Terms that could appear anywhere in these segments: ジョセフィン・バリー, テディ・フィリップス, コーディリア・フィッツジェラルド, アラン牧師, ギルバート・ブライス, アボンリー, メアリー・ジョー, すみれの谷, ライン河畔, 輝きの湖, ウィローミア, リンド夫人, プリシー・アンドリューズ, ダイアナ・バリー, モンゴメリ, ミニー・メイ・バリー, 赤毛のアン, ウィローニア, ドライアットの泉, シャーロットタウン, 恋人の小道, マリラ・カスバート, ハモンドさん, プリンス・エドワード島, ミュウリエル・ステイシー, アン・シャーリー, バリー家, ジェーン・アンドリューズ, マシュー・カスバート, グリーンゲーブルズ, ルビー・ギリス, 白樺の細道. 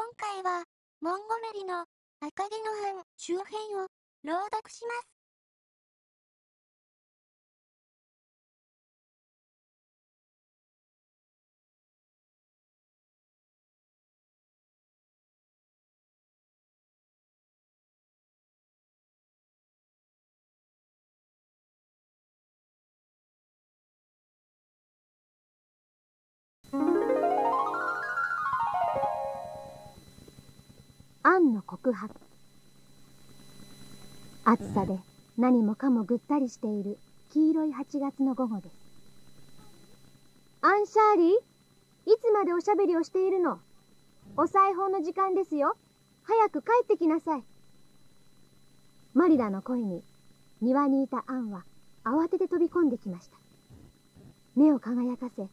今回は、モンゴメリの赤毛のハン周辺を朗読します。アンの告白。暑さで何もかもぐったりしている黄色い8月の午後です。アン・シャーリー、いつまでおしゃべりをしているの？お裁縫の時間ですよ。早く帰ってきなさい。マリダの声に庭にいたアンは慌てて飛び込んできました。目を輝かせ、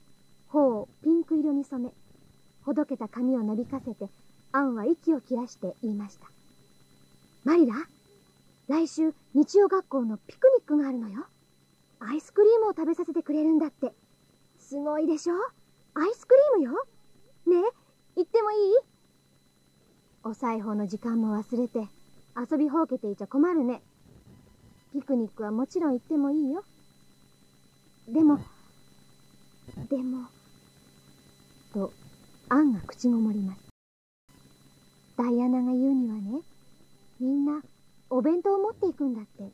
頬をピンク色に染め、ほどけた髪をなびかせて、アンは息を切らして言いました。マリラ、来週日曜学校のピクニックがあるのよ。アイスクリームを食べさせてくれるんだって。すごいでしょ？アイスクリームよ。ねえ、行ってもいい？お裁縫の時間も忘れて遊びほうけていちゃ困るね。ピクニックはもちろん行ってもいいよ。でも、とアンが口ごもります。ダイアナが言うにはね、みんなお弁当を持っていくんだって。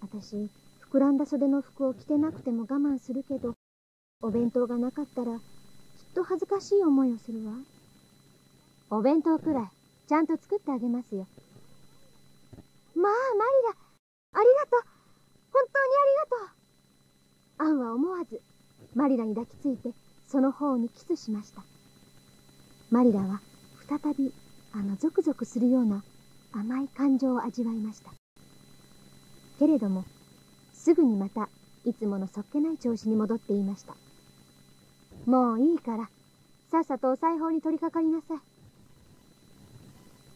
私、膨らんだ袖の服を着てなくても我慢するけど、お弁当がなかったらきっと恥ずかしい思いをするわ。お弁当くらいちゃんと作ってあげますよ。まあ、マリラ、ありがとう。本当にありがとう。アンは思わずマリラに抱きついてその方にキスしました。マリラは再びゾクゾクするような甘い感情を味わいました。けれども、すぐにまたいつものそっけない調子に戻っていました。もういいから、さっさとお裁縫に取り掛かりなさい。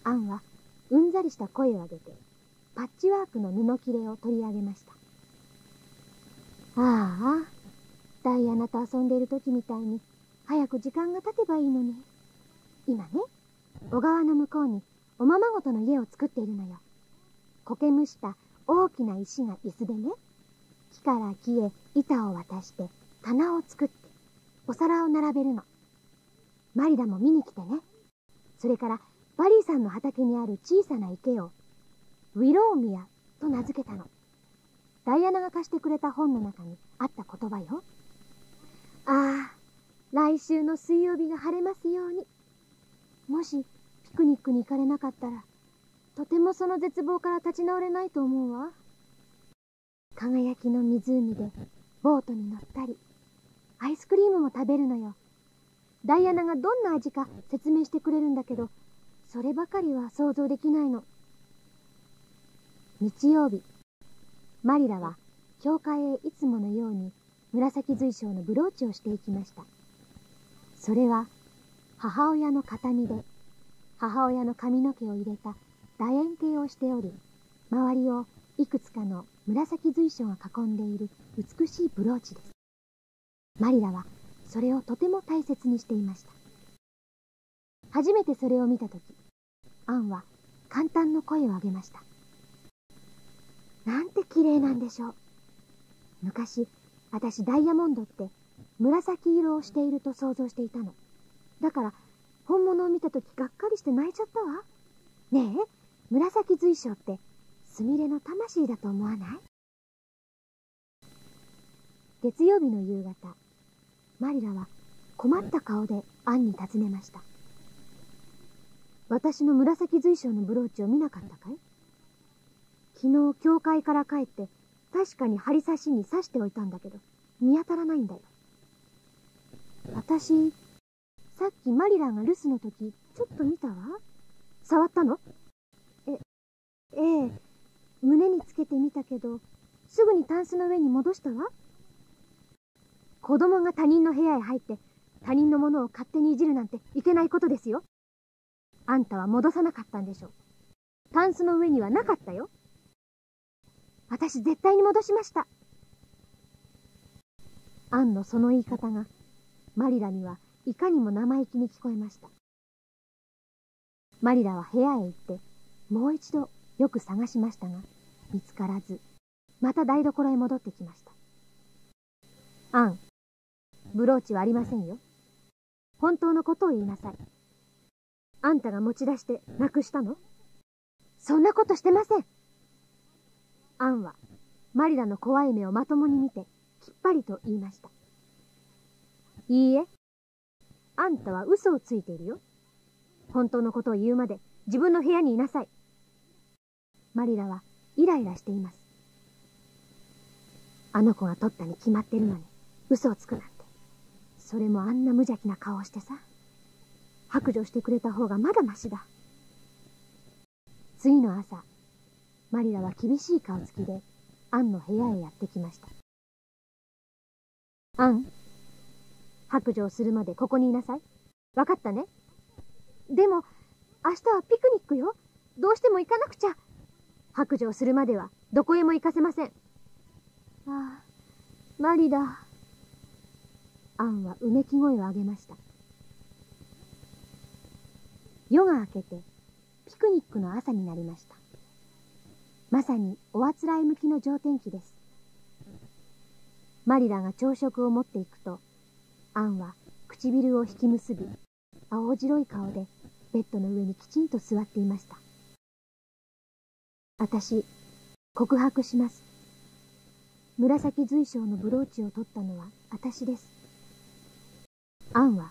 アンはうんざりした声を上げて、パッチワークの布切れを取り上げました。ああ、ダイアナと遊んでいる時みたいに、早く時間が経てばいいのに。今ね、小川の向こうにおままごとの家を作っているのよ。苔むした大きな石が椅子でね、木から木へ板を渡して棚を作ってお皿を並べるの。マリダも見に来てね。それからバリーさんの畑にある小さな池をウィローミアと名付けたの。ダイアナが貸してくれた本の中にあった言葉よ。ああ、来週の水曜日が晴れますように。もし、ピクニックに行かれなかったら、とてもその絶望から立ち直れないと思うわ。輝きの湖で、ボートに乗ったり、アイスクリームも食べるのよ。ダイアナがどんな味か説明してくれるんだけど、そればかりは想像できないの。日曜日、マリラは、教会へいつものように、紫水晶のブローチをしていきました。それは、母親の形見で、母親の髪の毛を入れた楕円形をしており、周りをいくつかの紫水晶が囲んでいる美しいブローチです。マリラはそれをとても大切にしていました。初めてそれを見たとき、アンは感嘆の声を上げました。なんて綺麗なんでしょう。昔、私ダイヤモンドって紫色をしていると想像していたの。だから、本物を見たときがっかりして泣いちゃったわ。ねえ、紫水晶って、すみれの魂だと思わない？月曜日の夕方、マリラは困った顔でアンに尋ねました。私の紫水晶のブローチを見なかったかい？昨日、教会から帰って、確かに針刺しに刺しておいたんだけど、見当たらないんだよ。私、さっきマリラが留守の時、ちょっと見たわ。触ったの？ええ、胸につけてみたけど、すぐにタンスの上に戻したわ。子供が他人の部屋へ入って、他人のものを勝手にいじるなんていけないことですよ。あんたは戻さなかったんでしょう。タンスの上にはなかったよ。私絶対に戻しました。アンのその言い方が、マリラには、いかにも生意気に聞こえました。マリラは部屋へ行って、もう一度よく探しましたが、見つからず、また台所へ戻ってきました。アン、ブローチはありませんよ。本当のことを言いなさい。あんたが持ち出してなくしたの？そんなことしてません。アンはマリラの怖い目をまともに見てきっぱりと言いました。いいえ、あんたは嘘をついているよ。本当のことを言うまで自分の部屋にいなさい。マリラはイライラしています。あの子が取ったに決まってるのに嘘をつくなんて。それもあんな無邪気な顔をしてさ。白状してくれた方がまだマシだ。次の朝、マリラは厳しい顔つきでアンの部屋へやってきました。アン、白状するまでここにいなさい。わかったね。でも、明日はピクニックよ。どうしても行かなくちゃ。白状するまではどこへも行かせません。ああ、マリラ。アンはうめき声を上げました。夜が明けて、ピクニックの朝になりました。まさにおあつらえ向きの上天気です。マリラが朝食を持っていくと、アンは唇を引き結び、青白い顔でベッドの上にきちんと座っていました。私、告白します。紫水晶のブローチを取ったのは私です。アンは、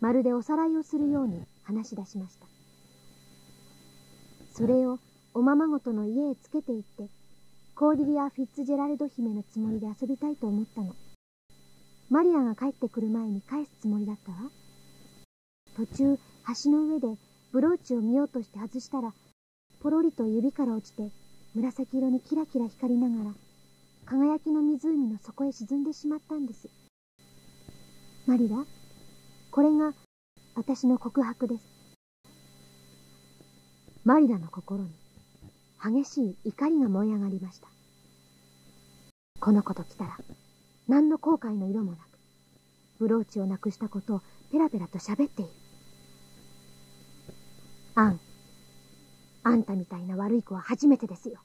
まるでおさらいをするように、話し出しました。それをおままごとの家へつけていって、コーディリア・フィッツジェラルド姫のつもりで遊びたいと思ったの。マリアが帰ってくる前に返すつもりだったわ。途中、橋の上でブローチを見ようとして外したら、ポロリと指から落ちて、紫色にキラキラ光りながら、輝きの湖の底へ沈んでしまったんです。マリラ、これが、私の告白です。マリラの心に激しい怒りが燃え上がりました。この子と来たら何の後悔の色もなく、ブローチをなくしたことをペラペラと喋っている。アン、あんたみたいな悪い子は初めてですよ。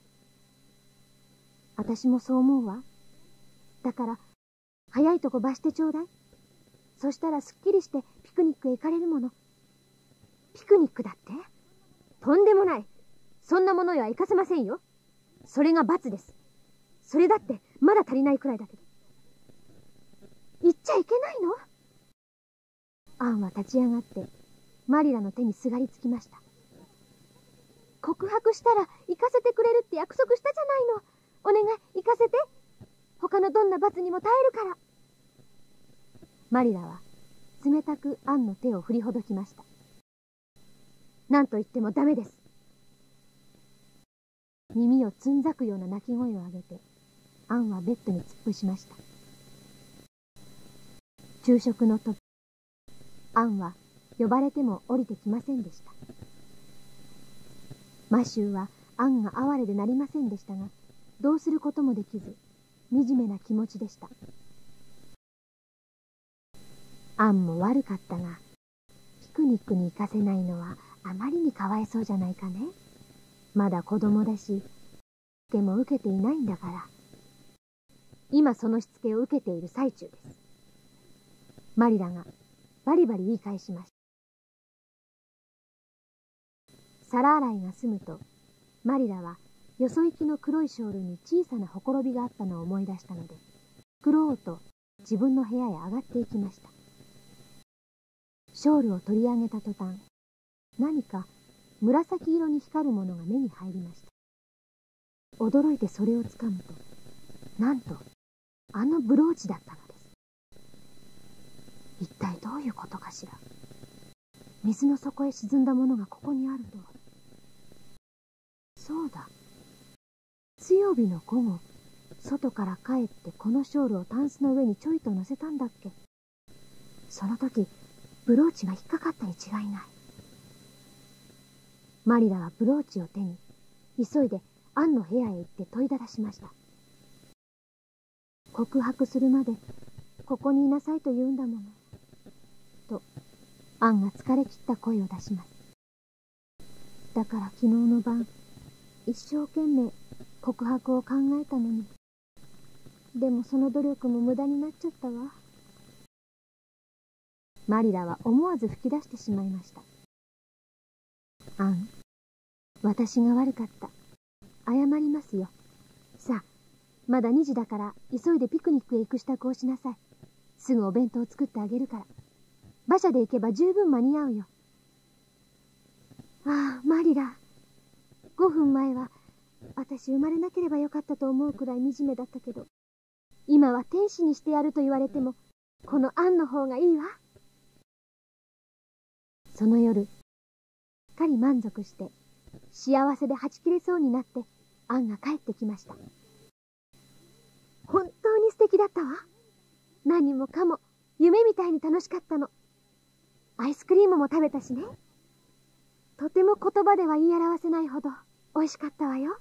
私もそう思うわ。だから早いとこ罰してちょうだい。そしたらすっきりしてピクニックへ行かれるもの。ピクニックだってとんでもない。そんなものへは行かせませんよ。それが罰です。それだってまだ足りないくらいだけど。行っちゃいけないの？アンは立ち上がって、マリラの手にすがりつきました。告白したら行かせてくれるって約束したじゃないの。お願い、行かせて。他のどんな罰にも耐えるから。マリラは冷たくアンの手を振りほどきました。なんと言ってもダメです。耳をつんざくような泣き声を上げて、アンはベッドに突っ伏しました。昼食の時、アンは呼ばれても降りてきませんでした。マシューはアンが哀れでなりませんでしたが、どうすることもできず、惨めな気持ちでした。アンも悪かったが、ピクニックに行かせないのはあまりにかわいそうじゃないかね。まだ子供だし、しつけも受けていないんだから。今そのしつけを受けている最中です。マリラがバリバリ言い返しました。皿洗いが済むと、マリラはよそ行きの黒いショールに小さなほころびがあったのを思い出したので、繕おうと自分の部屋へ上がっていきました。ショールを取り上げた途端、何か紫色に光るものが目に入りました。驚いてそれをつかむと、なんと、あのブローチだったのです。一体どういうことかしら。水の底へ沈んだものがここにあるとは。そうだ。月曜日の午後、外から帰ってこのショールをタンスの上にちょいと乗せたんだっけ。その時、ブローチが引っかかったに違いない。マリラはブローチを手に、急いでアンの部屋へ行って問いただしました。告白するまで、ここにいなさいと言うんだもの。と、アンが疲れ切った声を出します。だから昨日の晩、一生懸命告白を考えたのに。でもその努力も無駄になっちゃったわ。マリラは思わず吹き出してしまいました。アン、私が悪かった。謝りますよ。さあ、まだ2時だから急いでピクニックへ行く支度をしなさい。すぐお弁当を作ってあげるから。馬車で行けば十分間に合うよ。ああ、マリラ。5分前は、私生まれなければよかったと思うくらい惨めだったけど、今は天使にしてやると言われても、このアンの方がいいわ。その夜、すっかり満足して、幸せではち切れそうになって、アンが帰ってきました。本当に素敵だったわ。何もかも、夢みたいに楽しかったの。アイスクリームも食べたしね。とても言葉では言い表せないほど美味しかったわよ。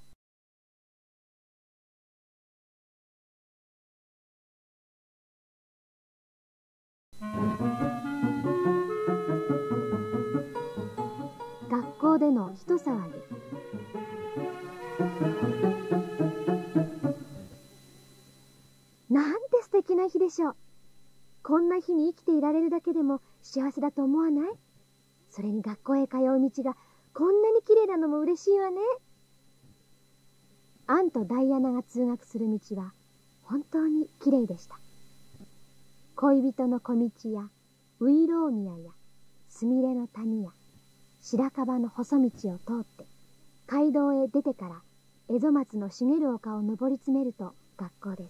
学校での一騒ぎ。なんて素敵な日でしょう。こんな日に生きていられるだけでも幸せだと思わない？それに学校へ通う道がこんなに綺麗なのも嬉しいわね。アンとダイアナが通学する道は本当に綺麗でした。恋人の小道やウィローニアやスミレの谷や白樺の細道を通って街道へ出てから蝦夷松の茂る丘を登り詰めると学校です。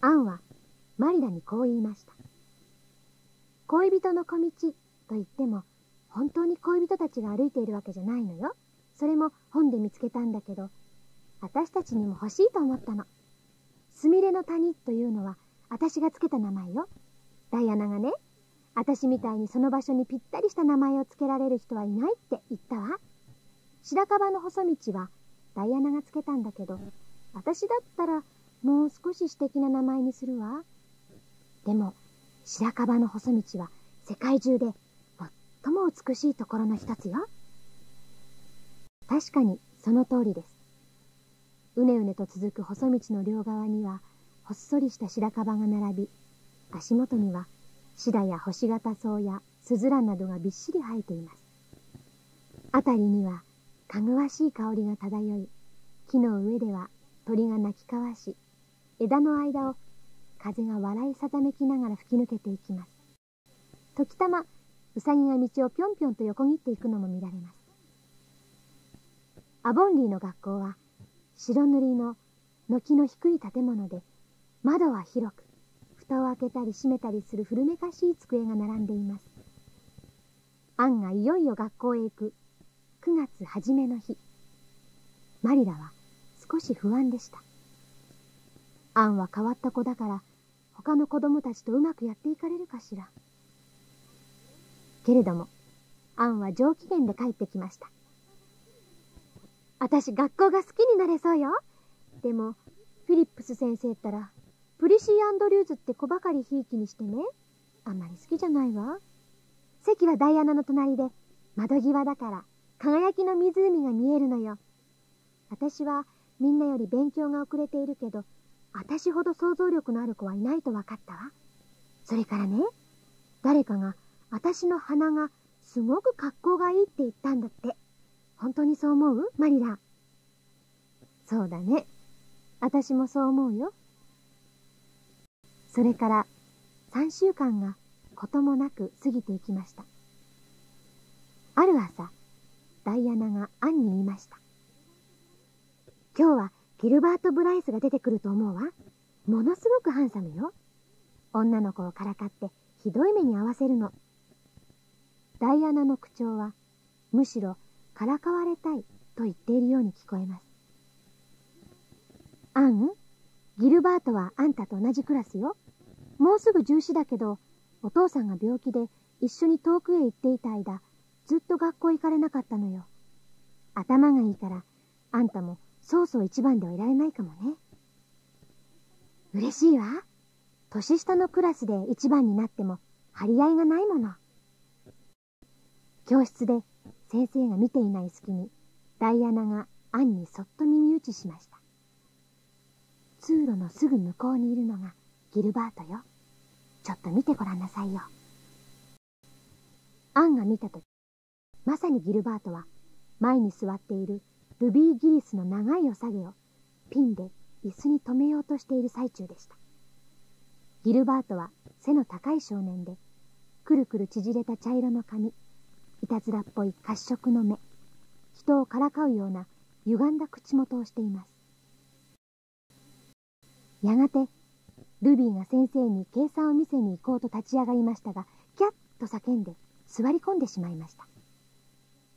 アンはマリラにこう言いました。恋人の小道と言っても本当に恋人たちが歩いているわけじゃないのよ。それも本で見つけたんだけど、私たちにも欲しいと思ったの。すみれの谷というのは私がつけた名前よ。ダイアナがね、私みたいにその場所にぴったりした名前をつけられる人はいないって言ったわ。白樺の細道はダイアナがつけたんだけど、私だったらもう少し詩的な名前にするわ。でも白樺の細道は世界中で最も美しいところの一つよ。確かにその通りです。うねうねと続く細道の両側にはほっそりした白樺が並び、足元にはシダや星形草やスズランなどがびっしり生えています。辺りにはかぐわしい香りが漂い、木の上では鳥が鳴き交わし、枝の間を風が笑いさざめきながら吹き抜けていきます。時たまウサギが道をぴょんぴょんと横切っていくのも見られます。アボンリーの学校は白塗りの軒の低い建物で、窓は広く、蓋を開けたり閉めたりする古めかしい机が並んでいます。アンがいよいよ学校へ行く9月初めの日、マリラは少し不安でした。アンは変わった子だから、他の子供たちとうまくやっていかれるかしら。けれども、アンは上機嫌で帰ってきました。私、学校が好きになれそうよ。でも、フィリップス先生ったら、プリシー・アンドリューズって子ばかりひいきにしてね。あんまり好きじゃないわ。席はダイアナの隣で、窓際だから、輝きの湖が見えるのよ。私は、みんなより勉強が遅れているけど、私ほど想像力のある子はいないと分かったわ。それからね、誰かが、私の鼻がすごく格好がいいって言ったんだって。本当にそう思う？マリラ。そうだね。私もそう思うよ。それから3週間がこともなく過ぎていきました。ある朝、ダイアナがアンに言いました。今日はギルバート・ブライスが出てくると思うわ。ものすごくハンサムよ。女の子をからかってひどい目に合わせるの。ダイアナの口調は、むしろ、からかわれたいと言っているように聞こえます。アン、ギルバートはあんたと同じクラスよ。もうすぐ14だけど、お父さんが病気で一緒に遠くへ行っていた間、ずっと学校行かれなかったのよ。頭がいいから、あんたもそうそう一番ではいられないかもね。嬉しいわ。年下のクラスで一番になっても張り合いがないもの。教室で先生が見ていない隙にダイアナがアンにそっと耳打ちしました。通路のすぐ向こうにいるのがギルバートよ。ちょっと見てごらんなさいよ。アンが見たとき、まさにギルバートは前に座っているルビー・ギリスの長いおさげをピンで椅子に留めようとしている最中でした。ギルバートは背の高い少年で、くるくる縮れた茶色の髪、いたずらっぽい褐色の目、人をからかうような歪んだ口元をしています。やがてルビーが先生に計算を見せに行こうと立ち上がりましたが、キャッと叫んで座り込んでしまいました。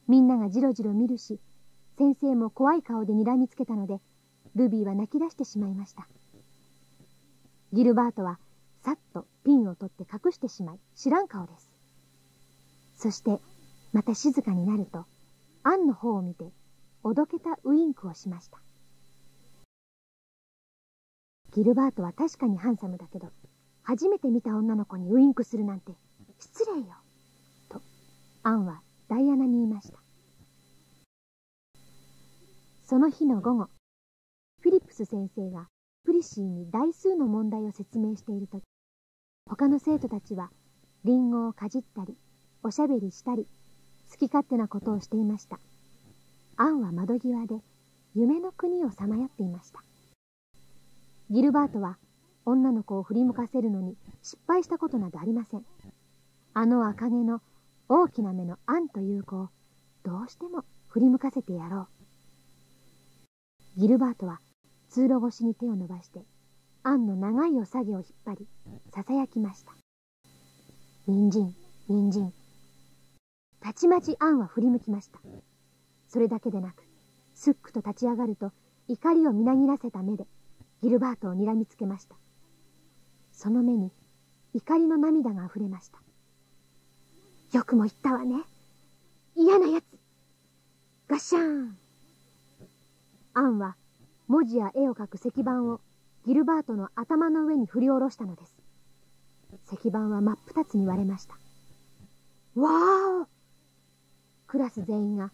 みんながじろじろ見るし、先生も怖い顔で睨みつけたので、ルビーは泣き出してしまいました。ギルバートはさっとピンを取って隠してしまい、知らん顔です。そしてまた静かになると、アンの方を見ておどけたウインクをしました。ギルバートは確かにハンサムだけど、初めて見た女の子にウインクするなんて失礼よ、とアンはダイアナに言いました。その日の午後、フィリップス先生がプリシーに大数の問題を説明しているとき、他の生徒たちはリンゴをかじったり、おしゃべりしたり、好き勝手なことをしていました。アンは窓際で夢の国をさまよっていました。ギルバートは女の子を振り向かせるのに失敗したことなどありません。あの赤毛の大きな目のアンという子をどうしても振り向かせてやろう。ギルバートは通路越しに手を伸ばして、アンの長いおさげを引っ張り、ささやきました。人参、人参。たちまちアンは振り向きました。それだけでなく、すっくと立ち上がると、怒りをみなぎらせた目で、ギルバートを睨みつけました。その目に、怒りの涙があふれました。よくも言ったわね。嫌なやつ。ガシャーン。アンは、文字や絵を描く石板をギルバートの頭の上に振り下ろしたのです。石板は真っ二つに割れました。わーお。クラス全員が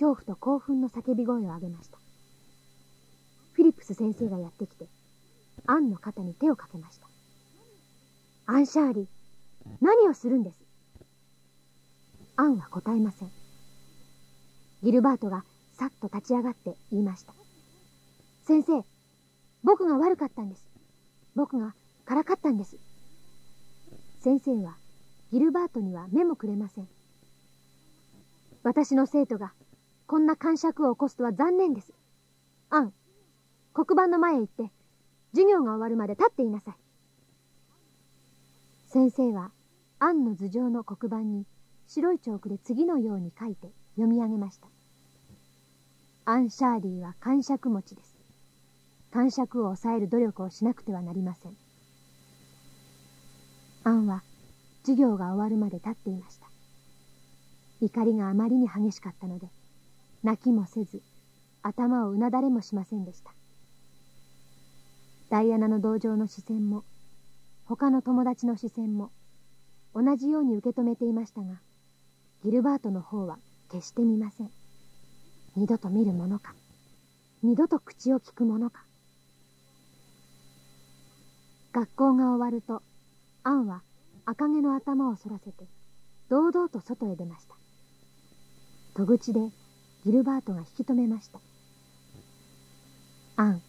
恐怖と興奮の叫び声を上げました。フィリップス先生がやってきて、アンの肩に手をかけました。アン・シャーリー、何をするんです。アンは答えません。ギルバートがさっと立ち上がって言いました。先生、僕が悪かったんです。僕がからかったんです。先生はギルバートには目もくれません。私の生徒がこんな癇癪を起こすとは残念です。アン、黒板の前へ行って、授業が終わるまで立っていなさい。先生はアンの頭上の黒板に白いチョークで次のように書いて読み上げました。アン・シャーリーは癇癪持ちです。癇癪を抑える努力をしなくてはなりません。アンは授業が終わるまで立っていました。怒りがあまりに激しかったので、泣きもせず、頭をうなだれもしませんでした。ダイアナの同情の視線も、他の友達の視線も、同じように受け止めていましたが、ギルバートの方は決して見ません。二度と見るものか、二度と口を利くものか。学校が終わると、アンは赤毛の頭をそらせて、堂々と外へ出ました。戸口でギルバートが引き止めました。アン、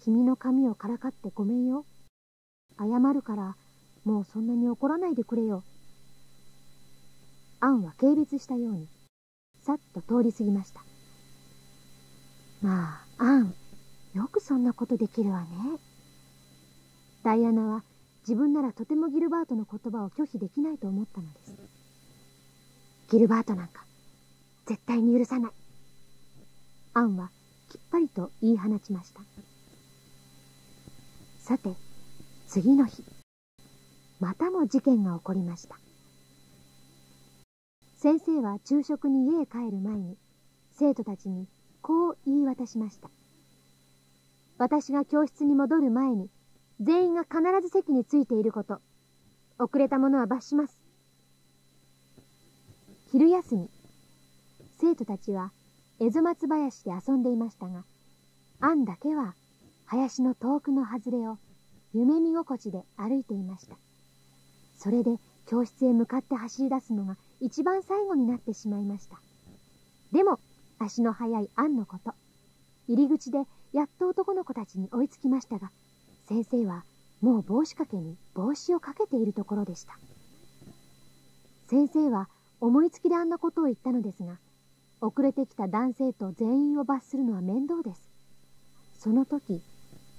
君の髪をからかってごめんよ。謝るから、もうそんなに怒らないでくれよ。アンは軽蔑したように、さっと通り過ぎました。まあ、アン、よくそんなことできるわね。ダイアナは自分ならとてもギルバートの言葉を拒否できないと思ったのです。ギルバートなんか絶対に許さない。アンはきっぱりと言い放ちました。さて、次の日、またも事件が起こりました。先生は昼食に家へ帰る前に、生徒たちにこう言い渡しました。私が教室に戻る前に、全員が必ず席についていること。遅れたものは罰します。昼休み、生徒たちは蝦夷松林で遊んでいましたが、アンだけは林の遠くの外れを夢見心地で歩いていました。それで教室へ向かって走り出すのが一番最後になってしまいました。でも足の速いアンのこと、入り口でやっと男の子たちに追いつきましたが、先生はもう帽子掛けに帽子をかけているところでした。先生は思いつきであんなことを言ったのですが、遅れてきた男生徒全員を罰するのは面倒です。その時、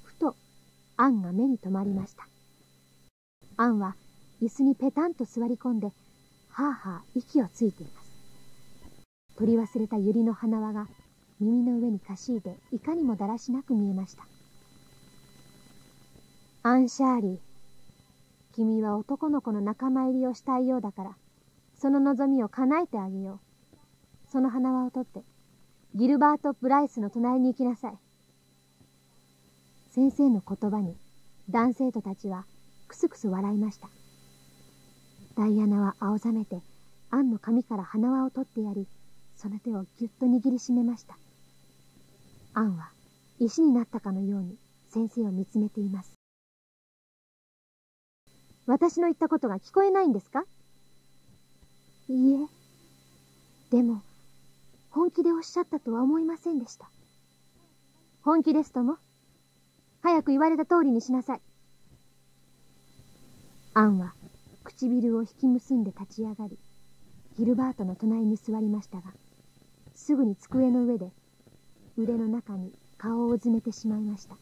ふとアンが目に留まりました。アンは椅子にペタンと座り込んで、はあはあ息をついています。取り忘れたユリの花輪が耳の上にかしいで、いかにもだらしなく見えました。アン・シャーリー、君は男の子の仲間入りをしたいようだから、その望みを叶えてあげよう。その花輪を取って、ギルバート・ブライスの隣に行きなさい。先生の言葉に、男生徒たちはくすくす笑いました。ダイアナは青ざめて、アンの髪から花輪を取ってやり、その手をぎゅっと握りしめました。アンは石になったかのように先生を見つめています。私の言ったことが聞こえないんですか？いいえ。でも、本気でおっしゃったとは思いませんでした。本気ですとも。早く言われた通りにしなさい。アンは唇を引き結んで立ち上がり、ギルバートの隣に座りましたが、すぐに机の上で腕の中に顔をうずめてしまいました。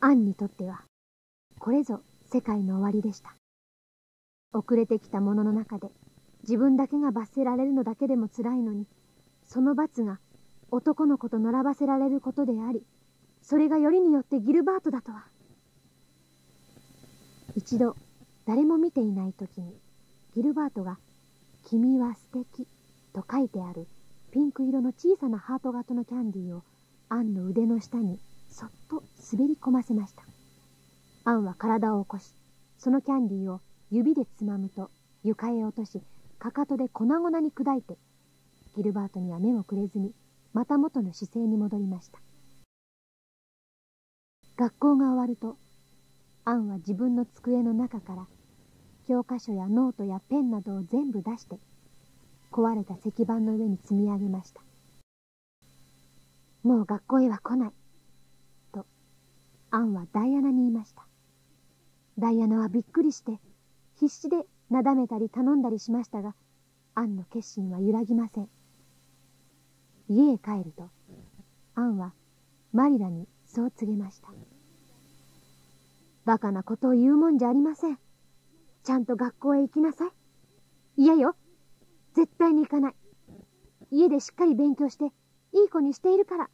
アンにとっては、これぞ世界の終わりでした。遅れてきたものの中で、自分だけが罰せられるのだけでも辛いのに、その罰が男の子と並ばせられることであり、それがよりによってギルバートだとは。一度、誰も見ていない時に、ギルバートが「君は素敵」と書いてあるピンク色の小さなハート型のキャンディーをアンの腕の下にそっと滑り込ませました。アンは体を起こし、そのキャンディーを指でつまむと床へ落とし、かかとで粉々に砕いて、ギルバートには目をくれずに、また元の姿勢に戻りました。学校が終わると、アンは自分の机の中から教科書やノートやペンなどを全部出して、壊れた石板の上に積み上げました。もう学校へは来ない、と、アンはダイアナに言いました。ダイアナはびっくりして、必死でなだめたり頼んだりしましたが、アンの決心は揺らぎません。家へ帰ると、アンはマリラにそう告げました。バカなことを言うもんじゃありません。ちゃんと学校へ行きなさい。嫌よ。絶対に行かない。家でしっかり勉強して、いい子にしているから。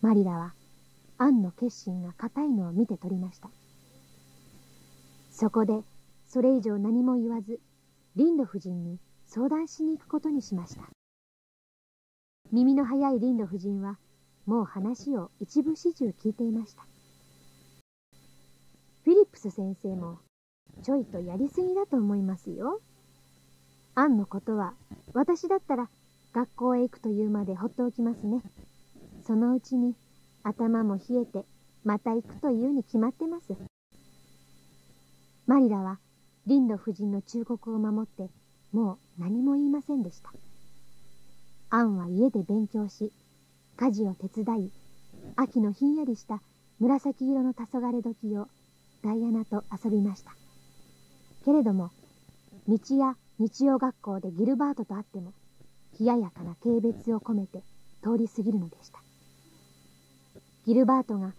マリラは、アンの決心が固いのを見て取りました。そこで、それ以上何も言わず、リンド夫人に相談しに行くことにしました。耳の早いリンド夫人は、もう話を一部始終聞いていました。フィリップス先生もちょいとやりすぎだと思いますよ。アンのことは私だったら学校へ行くというまでほっておきますね。そのうちに頭も冷えてまた行くというに決まってます。マリラはリンド夫人の忠告を守ってもう何も言いませんでした。アンは家で勉強し、家事を手伝い、秋のひんやりした紫色の黄昏時をダイアナと遊びました。けれども、道や日曜学校でギルバートと会っても、冷ややかな軽蔑を込めて通り過ぎるのでした。ギルバートが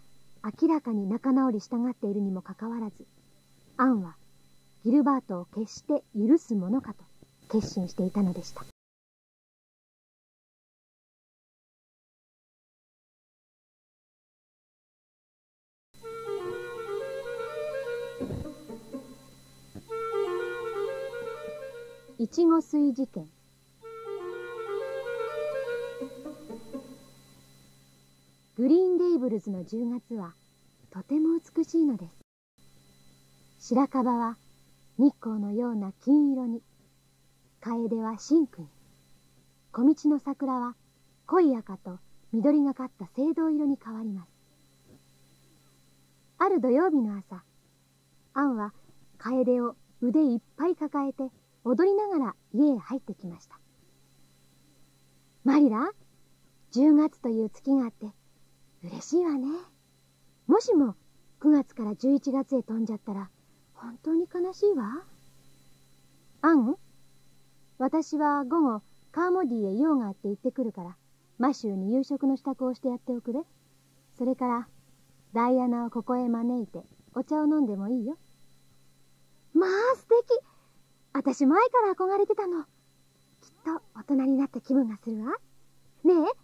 明らかに仲直りしたがっているにもかかわらず、アンはギルバートを決して許すものかと決心していたのでした。いちご水事件。グリーン・レイブルズの10月はとても美しいのです。白樺は日光のような金色に、楓は深紅に、小道の桜は濃い赤と緑がかった青銅色に変わります。ある土曜日の朝、アンは楓を腕いっぱい抱えて踊りながら家へ入ってきました。マリラ、10月という月があって嬉しいわね。もしも9月から11月へ飛んじゃったら本当に悲しいわ。アン、私は午後カーモディへ用があって行ってくるから、マシューに夕食の支度をしてやっておくれ。それからダイアナをここへ招いてお茶を飲んでもいいよ。まあ素敵。私前から憧れてたの。きっと大人になった気分がするわ。ねえ、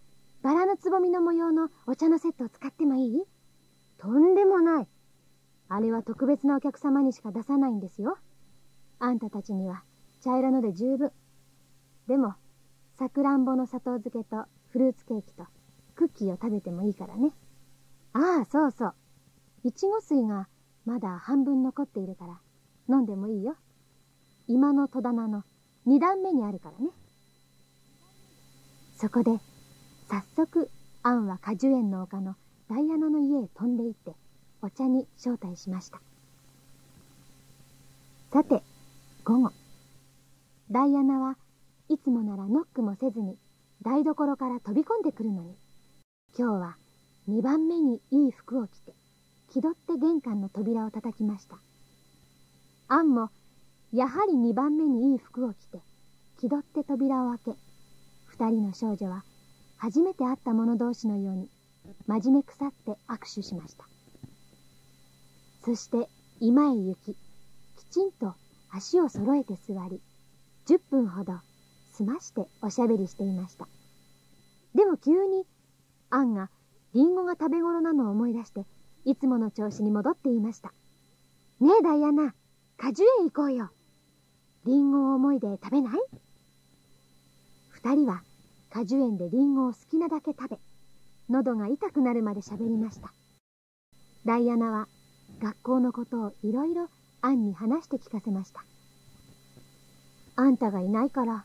バラのつぼみの模様のお茶のセットを使ってもいい？とんでもない。あれは特別なお客様にしか出さないんですよ。あんたたちには茶色ので十分。でも、さくらんぼの砂糖漬けとフルーツケーキとクッキーを食べてもいいからね。ああ、そうそう。いちご水がまだ半分残っているから飲んでもいいよ。今の戸棚の2段目にあるからね。そこで、早速、アンは果樹園の丘のダイアナの家へ飛んで行って、お茶に招待しました。さて、午後。ダイアナはいつもならノックもせずに、台所から飛び込んでくるのに、今日は2番目にいい服を着て、気取って玄関の扉を叩きました。アンも、やはり2番目にいい服を着て、気取って扉を開け、二人の少女は、初めて会った者同士のように真面目腐って握手しました。そして居間へ行き、きちんと足を揃えて座り、10分ほど済ましておしゃべりしていました。でも急にアンがリンゴが食べ頃なのを思い出して、いつもの調子に戻っていました。ねえダイアナ、果樹園行こうよ。リンゴを思いで食べない？二人は果樹園でリンゴを好きなだけ食べ、喉が痛くなるまで喋りました。ダイアナは学校のことをいろいろアンに話して聞かせました。あんたがいないから、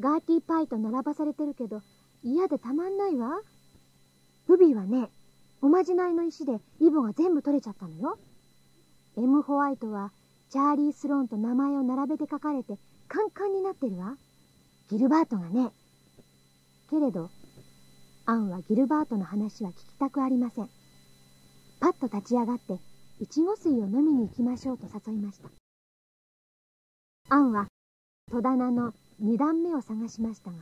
ガーティーパイと並ばされてるけど、嫌でたまんないわ。ルビーはね、おまじないの石でイボが全部取れちゃったのよ。M ホワイトはチャーリー・スローンと名前を並べて書かれてカンカンになってるわ。ギルバートがね、けれど、アンはギルバートの話は聞きたくありません。パッと立ち上がって、いちご水を飲みに行きましょうと誘いました。アンは、戸棚の2段目を探しましたが、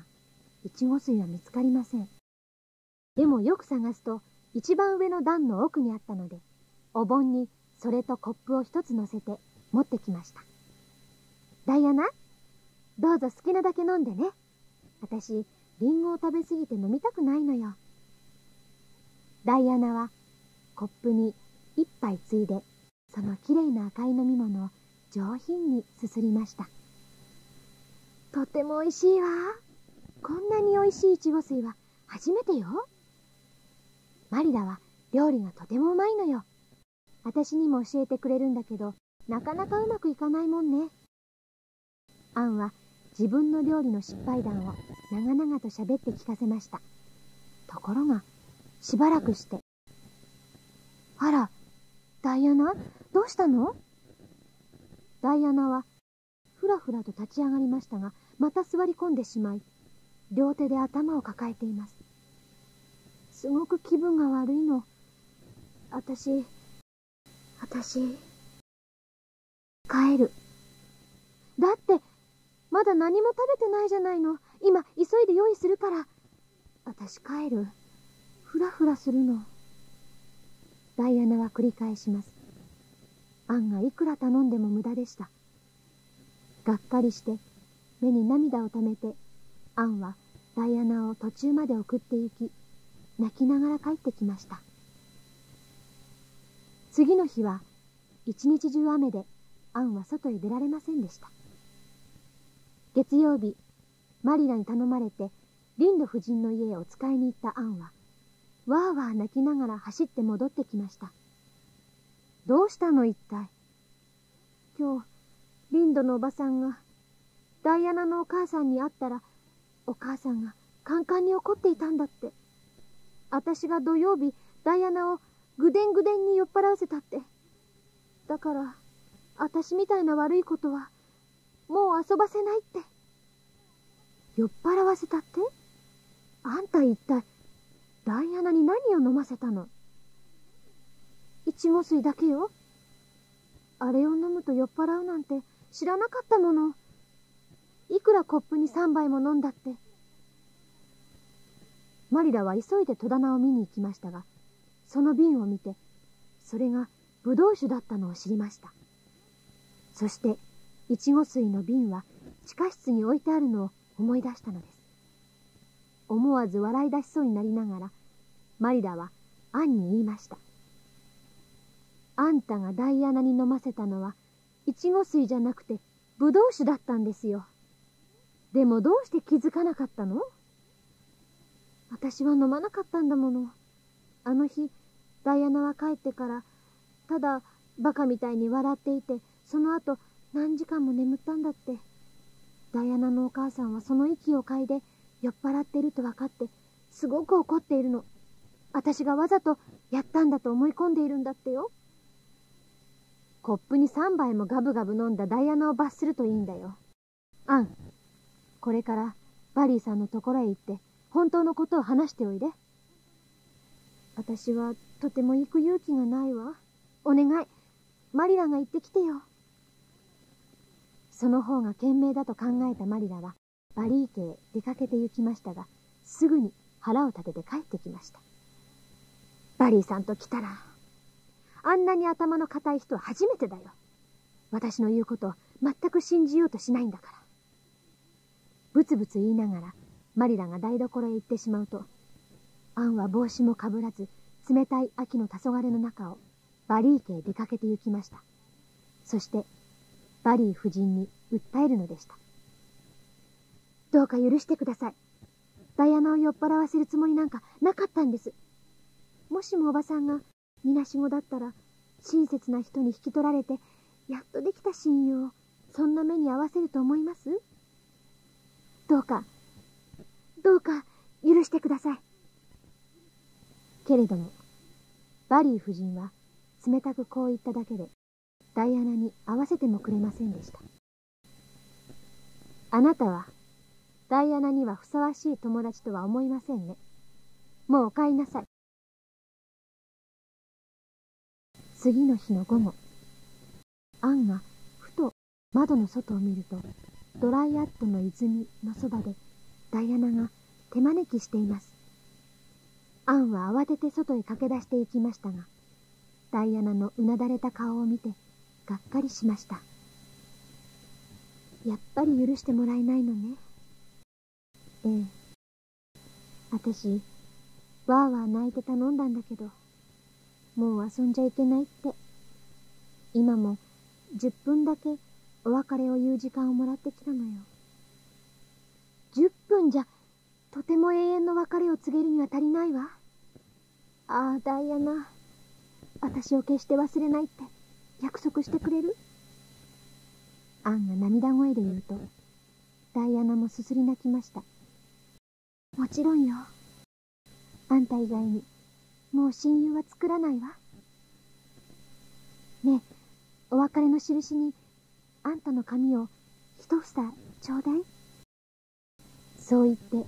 いちご水は見つかりません。でもよく探すと、一番上の段の奥にあったので、お盆にそれとコップを一つ乗せて持ってきました。ダイアナ、どうぞ好きなだけ飲んでね。私、リンゴを食べすぎて飲みたくないのよ。ダイアナはコップに一杯ついで、そのきれいな赤い飲み物を上品にすすりました。とても美味しいわ。こんなに美味しいイチゴ水は初めてよ。マリラは料理がとてもうまいのよ。私にも教えてくれるんだけど、なかなかうまくいかないもんね。アンは自分の料理の失敗談を長々と喋って聞かせました。ところが、しばらくして。あら、ダイアナ、どうしたの？ダイアナは、ふらふらと立ち上がりましたが、また座り込んでしまい、両手で頭を抱えています。すごく気分が悪いの。私、帰る。だって、まだ何も食べてないじゃないの。今、急いで用意するから。私帰る。ふらふらするの。ダイアナは繰り返します。アンがいくら頼んでも無駄でした。がっかりして、目に涙をためて、アンはダイアナを途中まで送って行き、泣きながら帰ってきました。次の日は、一日中雨で、アンは外へ出られませんでした。月曜日、マリラに頼まれて、リンド夫人の家へお使いに行ったアンは、わーわー泣きながら走って戻ってきました。どうしたの一体？今日、リンドのおばさんが、ダイアナのお母さんに会ったら、お母さんがカンカンに怒っていたんだって。私が土曜日、ダイアナをぐでんぐでんに酔っ払わせたって。だから、私みたいな悪いことは、もう遊ばせないって。酔っ払わせたって?あんた一体、ダイアナに何を飲ませたの?いちご水だけよ。あれを飲むと酔っ払うなんて知らなかったもの。いくらコップに3杯も飲んだって。マリラは急いで戸棚を見に行きましたが、その瓶を見て、それがブドウ酒だったのを知りました。そして、いちご水の瓶は地下室に置いてあるのを思い出したのです。思わず笑い出しそうになりながら、マリラはアンに言いました。あんたがダイアナに飲ませたのは、いちご水じゃなくて、ぶどう酒だったんですよ。でもどうして気づかなかったの?私は飲まなかったんだもの。あの日、ダイアナは帰ってから、ただバカみたいに笑っていて、その後何時間も眠ったんだって。ダイアナのお母さんはその息を嗅いで、酔っ払ってると分かって、すごく怒っているの。私がわざとやったんだと思い込んでいるんだってよ。コップに3杯もガブガブ飲んだダイアナを罰するといいんだよ。アン、これからバリーさんのところへ行って、本当のことを話しておいで。私はとても行く勇気がないわ。お願い、マリラが行ってきてよ。その方が賢明だと考えたマリラは、バリー家へ出かけて行きましたが、すぐに腹を立てて帰ってきました。バリーさんと来たら、あんなに頭の固い人は初めてだよ。私の言うことを全く信じようとしないんだから。ブツブツ言いながら、マリラが台所へ行ってしまうと、アンは帽子もかぶらず、冷たい秋の黄昏の中を、バリー家へ出かけて行きました。そして、バリー夫人に訴えるのでした。どうか許してください。ダイアナを酔っ払わせるつもりなんかなかったんです。もしもおばさんが、みなしごだったら、親切な人に引き取られて、やっとできた親友を、そんな目に合わせると思います？どうか、許してください。けれども、バリー夫人は、冷たくこう言っただけで、ダイアナに会わせてもくれませんでした。あなたは、ダイアナにはふさわしい友達とは思いませんね。もうお帰りなさい。次の日の午後、アンがふと窓の外を見ると、ドライアットの泉のそばでダイアナが手招きしています。アンは慌てて外へ駆け出していきましたが、ダイアナのうなだれた顔を見てがっかりしました。やっぱり許してもらえないのね。ええ。私、わーわー泣いて頼んだんだけど、もう遊んじゃいけないって。今も10分だけお別れを言う時間をもらってきたのよ。10分じゃ、とても永遠の別れを告げるには足りないわ。ああ、ダイアナ。私を決して忘れないって、約束してくれる?アンが涙声で言うと、ダイアナもすすり泣きました。もちろんよ。あんた以外に。もう親友は作らないわ。ねえ、お別れの印に、あんたの髪を一房ちょうだい。そう言って、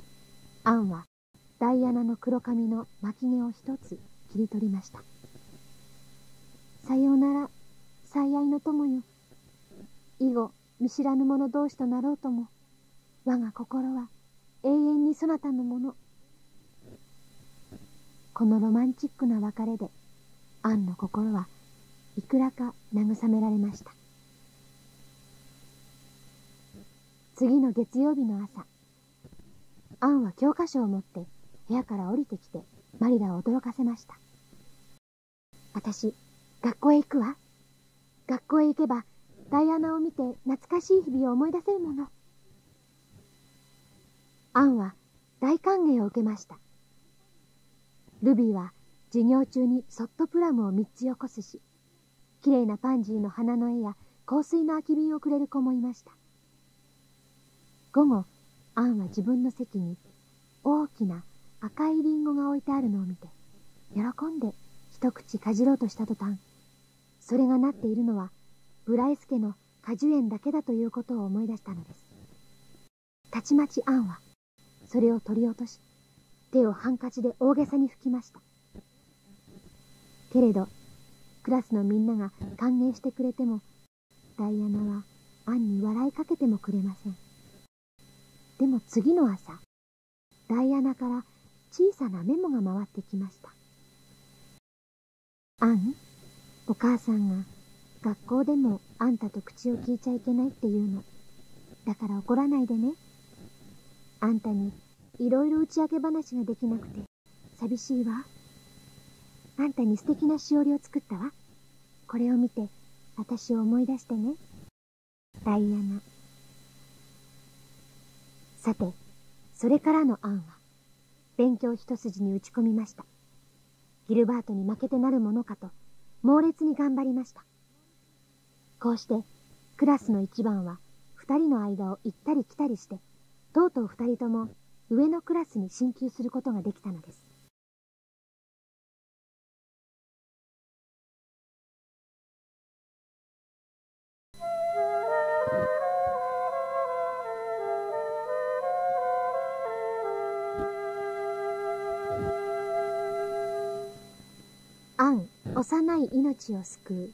アンはダイアナの黒髪の巻き毛を一つ切り取りました。さようなら、最愛の友よ。以後、見知らぬ者同士となろうとも、我が心は永遠にそなたのもの。このロマンチックな別れで、アンの心はいくらか慰められました。次の月曜日の朝、アンは教科書を持って部屋から降りてきてマリラを驚かせました。私、学校へ行くわ。学校へ行けばダイアナを見て懐かしい日々を思い出せるもの。アンは大歓迎を受けました。ルビーは授業中にそっとプラムを3つよこすし、綺麗なパンジーの花の絵や香水の空き瓶をくれる子もいました。午後、アンは自分の席に大きな赤いリンゴが置いてあるのを見て、喜んで一口かじろうとした途端、それがなっているのはブライス家の果樹園だけだということを思い出したのです。たちまちアンはそれを取り落とし、手をハンカチで大げさに拭きました。けれど、クラスのみんなが歓迎してくれても、ダイアナはアンに笑いかけてもくれません。でも次の朝、ダイアナから小さなメモが回ってきました。アン、お母さんが学校でもあんたと口を聞いちゃいけないって言うの。だから怒らないでね。あんたにいろいろ打ち明け話ができなくて寂しいわ。あんたに素敵なしおりを作ったわ。これを見て私を思い出してね。ダイアナ。さて、それからのアンは勉強一筋に打ち込みました。ギルバートに負けてなるものかと猛烈に頑張りました。こうしてクラスの一番は二人の間を行ったり来たりして、とうとう二人とも上のクラスに進級することができたのです。アン、幼い命を救う。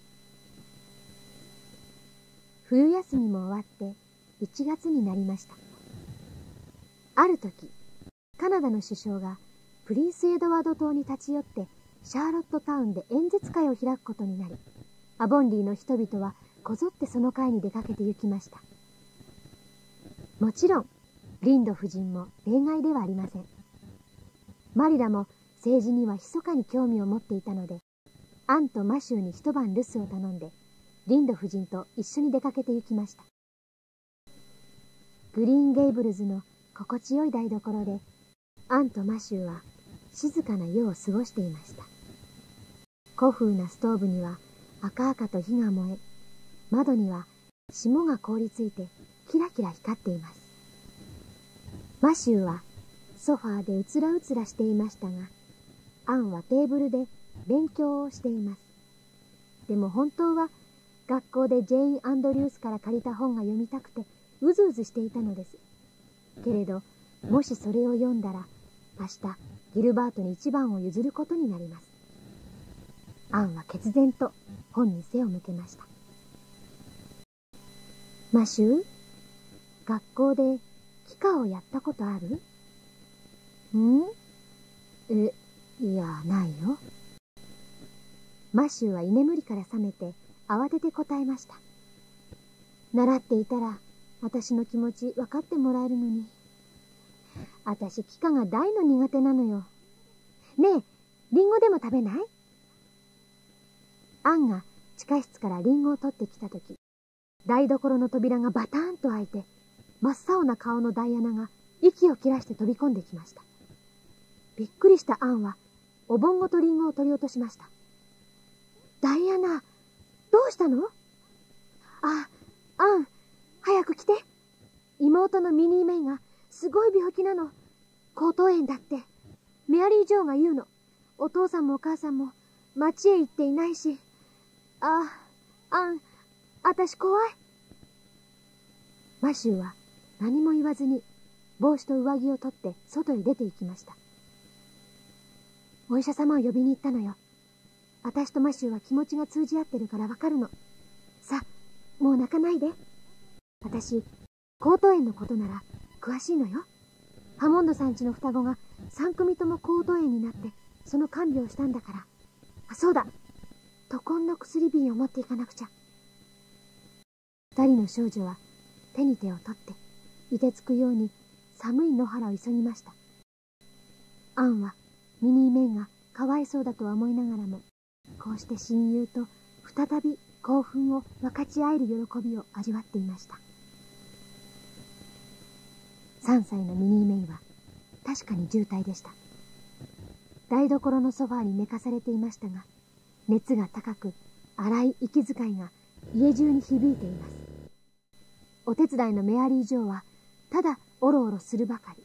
冬休みも終わって1月になりました。ある時、カナダの首相がプリンス・エドワード島に立ち寄ってシャーロットタウンで演説会を開くことになり、アボンリーの人々はこぞってその会に出かけて行きました。もちろん、リンド夫人も例外ではありません。マリラも政治には密かに興味を持っていたので、アンとマシューに一晩留守を頼んで、リンド夫人と一緒に出かけて行きました。グリーン・ゲイブルズの心地よい台所で、アンとマシューは静かな夜を過ごしていました。古風なストーブには赤々と火が燃え、窓には霜が凍りついてキラキラ光っています。マシューはソファーでうつらうつらしていましたが、アンはテーブルで勉強をしています。でも本当は学校でジェイン・アンドリュースから借りた本が読みたくてうずうずしていたのです。けれど、もしそれを読んだら、明日ギルバートに一番を譲ることになります。アンは決然と本に背を向けました。マシュー、学校で帰化をやったことある？いや、ないよ。マシューは居眠りから覚めて、慌てて答えました。習っていたら、私の気持ち分かってもらえるのに。私、帰化が大の苦手なのよ。ねえ、リンゴでも食べない？アンが地下室からリンゴを取ってきたとき、台所の扉がバターンと開いて、真っ青な顔のダイアナが息を切らして飛び込んできました。びっくりしたアンは、お盆ごとリンゴを取り落としました。ダイアナ、どうしたの？あ、アン、早く来て。妹のミニー・メイがすごい病気なの。喉頭炎だって。メアリー・ジョーが言うの。お父さんもお母さんも町へ行っていないし。あ、アン、私怖い。マシューは何も言わずに帽子と上着を取って外へ出て行きました。お医者様を呼びに行ったのよ。私とマシューは気持ちが通じ合ってるからわかるの。さ、もう泣かないで。私、喉頭炎のことなら詳しいのよ。ハモンドさん家の双子が3組とも喉頭炎になって、その看病をしたんだから。あ、そうだ。渡根の薬瓶を持っていかなくちゃ。二人の少女は手に手を取って、凍てつくように寒い野原を急ぎました。アンはミニー・メイがかわいそうだとは思いながらも、こうして親友と再び興奮を分かち合える喜びを味わっていました。3歳のミニー・メイは確かに重体でした。台所のソファーに寝かされていましたが、熱が高く荒い息遣いが家中に響いています。お手伝いのメアリー・ジョーはただおろおろするばかり。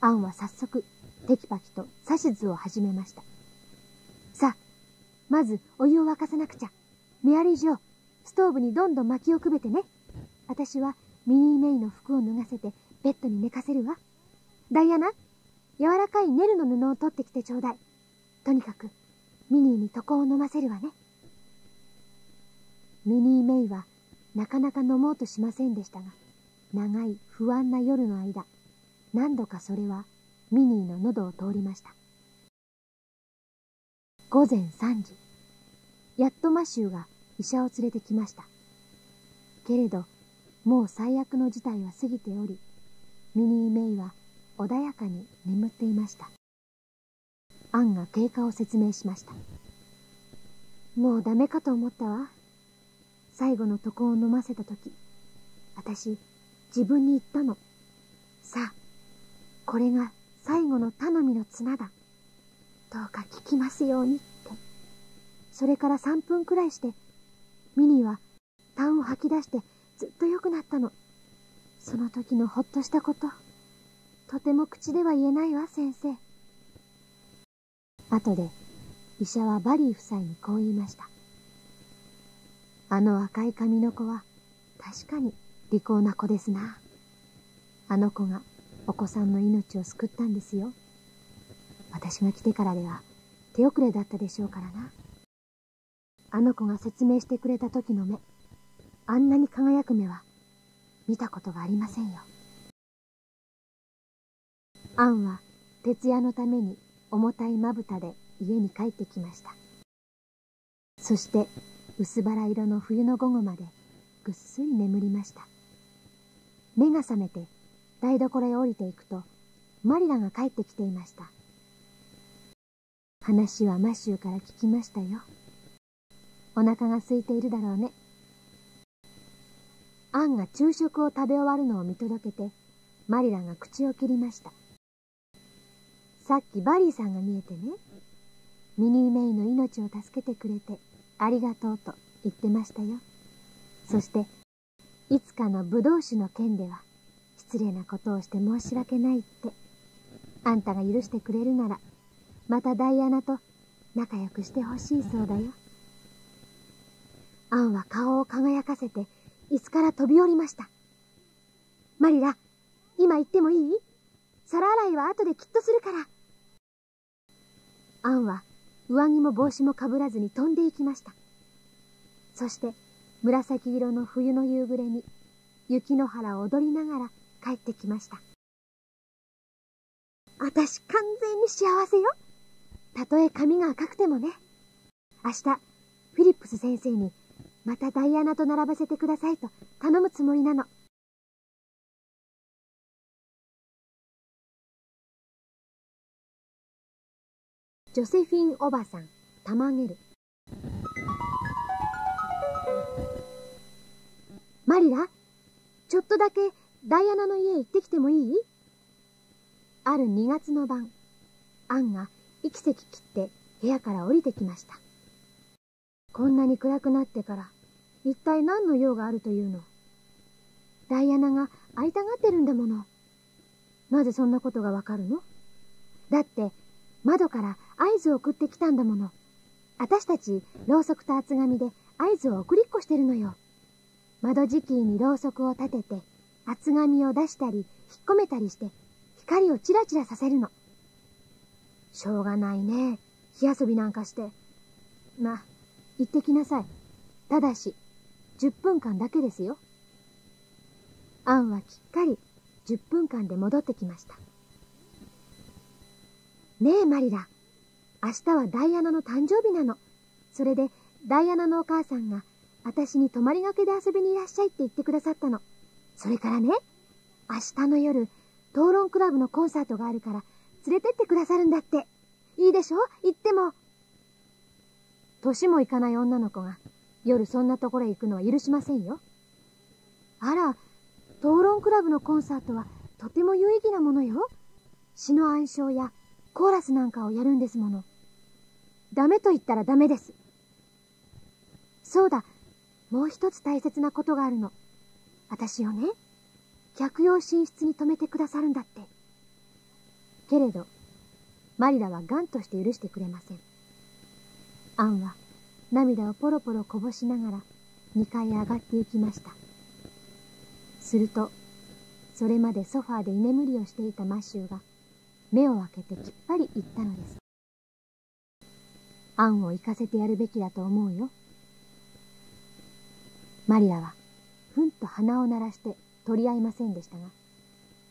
アンは早速テキパキと指図を始めました。さあ、まずお湯を沸かさなくちゃ。メアリージョー、ストーブにどんどん薪をくべてね。私はミニー・メイの服を脱がせてベッドに寝かせるわ。ダイアナ、柔らかいネルの布を取ってきてちょうだい。とにかくミニーに床を飲ませるわね。ミニー・メイはなかなか飲もうとしませんでしたが、長い不安な夜の間、何度かそれはミニーの喉を通りました。午前3時、やっとマシューが医者を連れてきました。けれど、もう最悪の事態は過ぎており、ミニー・メイは穏やかに眠っていました。アンが経過を説明しました。もうダメかと思ったわ。最後の床を飲ませたとき、私、自分に言ったの。さあ、これが最後の頼みの綱だ。どうか聞きますようにって。それから3分くらいして、ミニーは痰を吐き出してずっと良くなったの。その時のほっとしたこと、とても口では言えないわ、先生。後で、医者はバリー夫妻にこう言いました。あの赤い髪の子は、確かに利口な子ですな。あの子がお子さんの命を救ったんですよ。私が来てからでは手遅れだったでしょうからな。あの子が説明してくれた時の目、あんなに輝く目は見たことがありませんよ。アンは徹夜のために重たいまぶたで家に帰ってきました。そして薄薔薇色の冬の午後までぐっすり眠りました。目が覚めて台所へ降りていくと、マリラが帰ってきていました。話はマシューから聞きましたよ。お腹が空いているだろうね。アンが昼食を食べ終わるのを見届けて、マリラが口を切りました。さっきバリーさんが見えてね、ミニー・メイの命を助けてくれてありがとうと言ってましたよ。そして、いつかのブドウ酒の件では、失礼なことをして申し訳ないって。あんたが許してくれるなら、またダイアナと仲良くしてほしいそうだよ。アンは顔を輝かせて、椅子から飛び降りました。マリラ、今行ってもいい？皿洗いは後できっとするから。アンは上着も帽子もかぶらずに飛んでいきました。そして、紫色の冬の夕暮れに、雪の原を踊りながら帰ってきました。私完全に幸せよ。たとえ髪が赤くてもね。明日、フィリップス先生に、またダイアナと並ばせてくださいと頼むつもりなの。ジョセフィンおばさん、たまげる。マリラ、ちょっとだけダイアナの家へ行ってきてもいい？ある2月の晩、アンが息せき切って部屋から降りてきました。こんなに暗くなってから、一体何の用があるというの？ダイアナが会いたがってるんだもの。なぜそんなことがわかるの？だって、窓から合図を送ってきたんだもの。私たち、ろうそくと厚紙で合図を送りっこしてるのよ。窓時期にろうそくを立てて、厚紙を出したり、引っ込めたりして、光をチラチラさせるの。しょうがないね。火遊びなんかして。ま、行ってきなさい。ただし、10分間だけですよ。アンはきっかり10分間で戻ってきました。ねえ、マリラ。明日はダイアナの誕生日なの。それで、ダイアナのお母さんが、私に泊まりがけで遊びにいらっしゃいって言ってくださったの。それからね、明日の夜、討論クラブのコンサートがあるから、連れてってくださるんだって。いいでしょ？行っても。年もいかない女の子が、夜そんなところへ行くのは許しませんよ。あら、討論クラブのコンサートは、とても有意義なものよ。詩の暗唱や、コーラスなんかをやるんですもの。ダメと言ったらダメです。そうだ。もう一つ大切なことがあるの。私をね、客用寝室に泊めてくださるんだって。けれど、マリラは頑として許してくれません。アンは涙をポロポロこぼしながら2階へ上がっていきました。すると、それまでソファーで居眠りをしていたマシューが目を開けてきっぱり言ったのです。アンを行かせてやるべきだと思うよ。マリラはふんと鼻を鳴らして取り合いませんでしたが、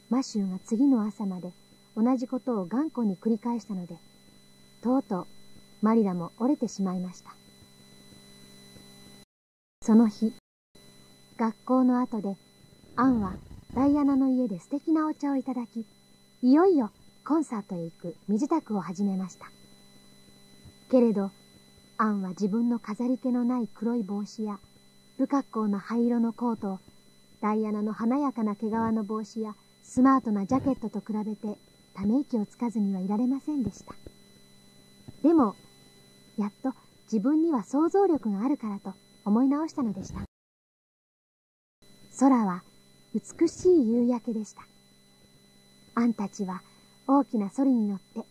マシューが次の朝まで同じことを頑固に繰り返したので、とうとうマリラも折れてしまいました。その日、学校の後でアンはダイアナの家で素敵なお茶をいただき、いよいよコンサートへ行く身支度を始めました。けれど、アンは自分の飾り気のない黒い帽子や、不格好な灰色のコートを、ダイアナの華やかな毛皮の帽子やスマートなジャケットと比べてため息をつかずにはいられませんでした。でも、やっと自分には想像力があるからと思い直したのでした。空は美しい夕焼けでした。アンたちは大きなソリに乗って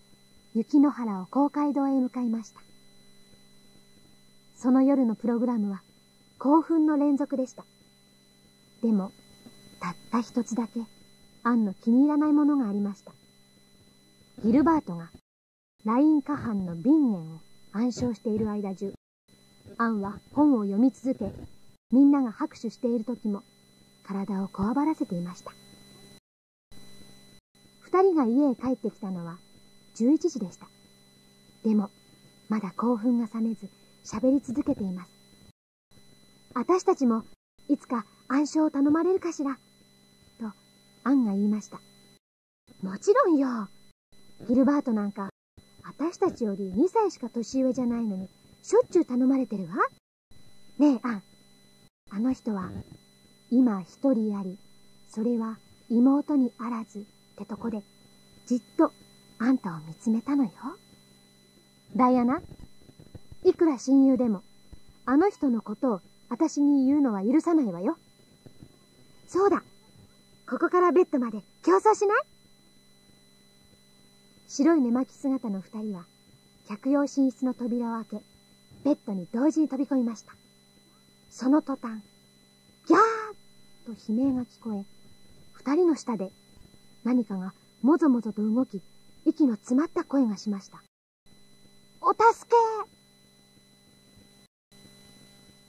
雪の原を公会堂へ向かいました。その夜のプログラムは興奮の連続でした。でも、たった一つだけ、アンの気に入らないものがありました。ギルバートが、ライン河畔の瓶園を暗唱している間中、アンは本を読み続け、みんなが拍手している時も、体をこわばらせていました。二人が家へ帰ってきたのは、11時でした。でも、まだ興奮が冷めず、喋り続けています。私たちも、いつか、暗唱を頼まれるかしら、と、アンが言いました。もちろんよ。ギルバートなんか、私たちより2歳しか年上じゃないのに、しょっちゅう頼まれてるわ。ねえ、アン。あの人は、今一人あり、それは妹にあらずってとこで、じっとあんたを見つめたのよ。ダイアナ、いくら親友でも、あの人のことを私に言うのは許さないわよ。そうだ。ここからベッドまで競争しない？白い寝巻き姿の二人は、客用寝室の扉を開け、ベッドに同時に飛び込みました。その途端、ギャーと悲鳴が聞こえ、二人の下で何かがもぞもぞと動き、息の詰まった声がしました。お助け！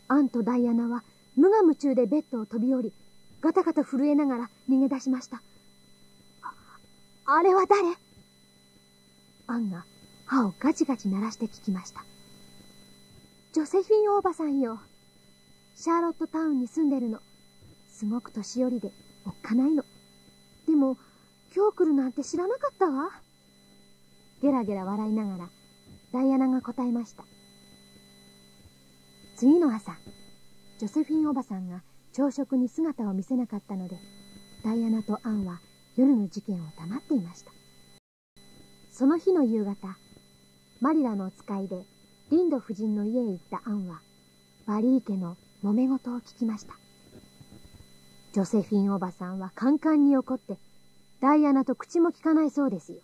アンとダイアナは無我夢中でベッドを飛び降り、ガタガタ震えながら逃げ出しました。あれは誰？アンが歯をガチガチ鳴らして聞きました。ジョセフィンおばさんよ。シャーロットタウンに住んでるの。すごく年寄りでおっかないの。でも、今日来るなんて知らなかったわ。ゲラゲラ笑いながら、ダイアナが答えました。次の朝、ジョセフィンおばさんが、朝食に姿を見せなかったので、ダイアナとアンは夜の事件を黙っていました。その日の夕方、マリラのお使いでリンド夫人の家へ行ったアンは、バリー家の揉め事を聞きました。ジョセフィンおばさんはカンカンに怒って、ダイアナと口も聞かないそうですよ。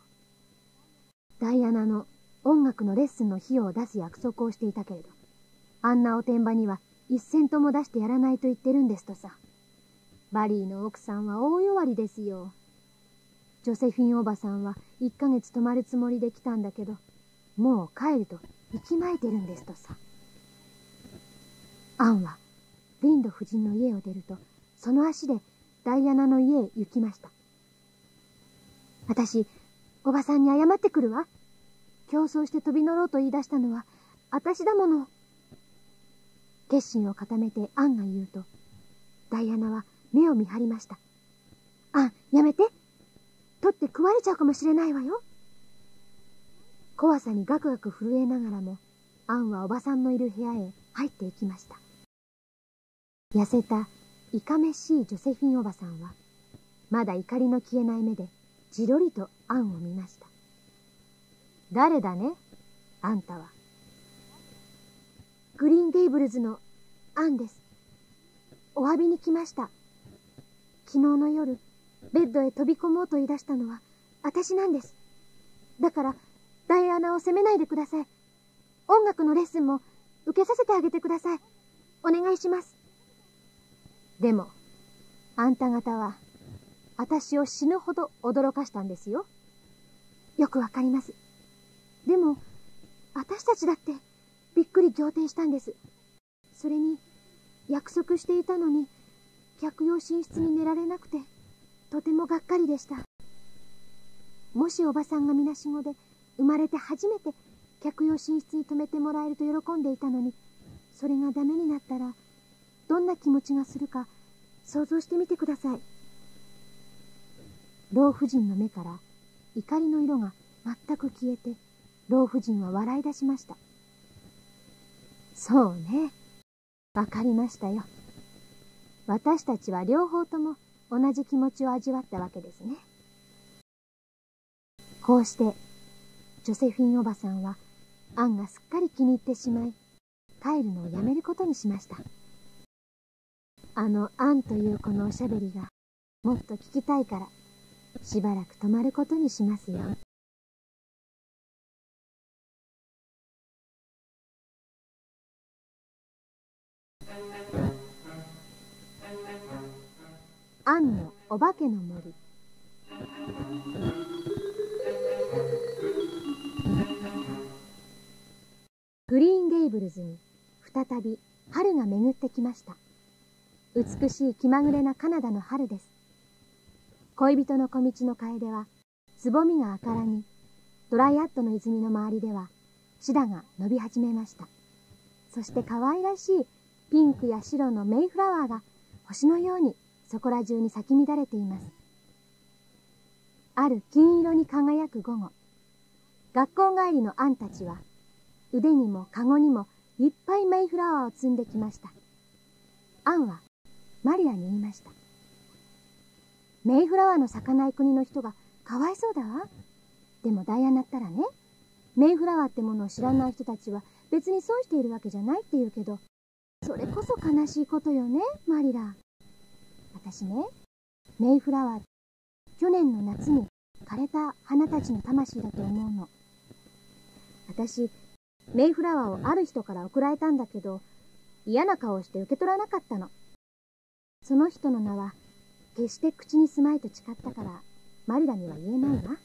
ダイアナの音楽のレッスンの費用を出す約束をしていたけれど、あんなおてんばには、1セントも出してやらないと言ってるんですとさ。バリーの奥さんは大弱りですよ。ジョセフィンおばさんは1ヶ月泊まるつもりで来たんだけど、もう帰ると息巻いてるんですとさ。アンは、リンド夫人の家を出ると、その足でダイアナの家へ行きました。私、おばさんに謝ってくるわ。競争して飛び乗ろうと言い出したのは、私だもの。決心を固めてアンが言うと、ダイアナは目を見張りました。アン、やめて。取って食われちゃうかもしれないわよ。怖さにガクガク震えながらも、アンはおばさんのいる部屋へ入っていきました。痩せた、いかめしいジョセフィンおばさんは、まだ怒りの消えない目で、じろりとアンを見ました。誰だね、あんたは。グリーンゲイブルズのアンです。お詫びに来ました。昨日の夜、ベッドへ飛び込もうと言い出したのは、私なんです。だから、ダイアナを責めないでください。音楽のレッスンも受けさせてあげてください。お願いします。でも、あんた方は、私を死ぬほど驚かしたんですよ。よくわかります。でも、私たちだって、びっくり仰天したんです。それに、約束していたのに、客用寝室に寝られなくて、とてもがっかりでした。もしおばさんがみなしごで、生まれて初めて、客用寝室に泊めてもらえると喜んでいたのに、それがダメになったら、どんな気持ちがするか、想像してみてください。老婦人の目から、怒りの色が全く消えて、老婦人は笑い出しました。そうね。わかりましたよ。私たちは両方とも同じ気持ちを味わったわけですね。こうして、ジョセフィンおばさんは、アンがすっかり気に入ってしまい、帰るのをやめることにしました。あのアンという子のおしゃべりが、もっと聞きたいから、しばらく泊まることにしますよ。アンのお化けの森。グリーン・ゲイブルズに再び春が巡ってきました。美しい気まぐれなカナダの春です。恋人の小道の楓はつぼみがあからに、ドライアットの泉の周りではシダが伸び始めました。そして可愛らしいピンクや白のメイフラワーが星のようにそこら中に咲き乱れています。ある金色に輝く午後、学校帰りのアンたちは、腕にもカゴにもいっぱいメイフラワーを積んできました。アンはマリアに言いました。メイフラワーの咲かない国の人がかわいそうだわ。でもダイアナったらね、メイフラワーってものを知らない人たちは別に損しているわけじゃないって言うけど、それこそ悲しいことよね、マリラ。私ね、メイフラワー、去年の夏に枯れた花たちの魂だと思うの。私、メイフラワーをある人から贈られたんだけど、嫌な顔をして受け取らなかったの。その人の名は、決して口にすまいと誓ったから、マリラには言えないわ。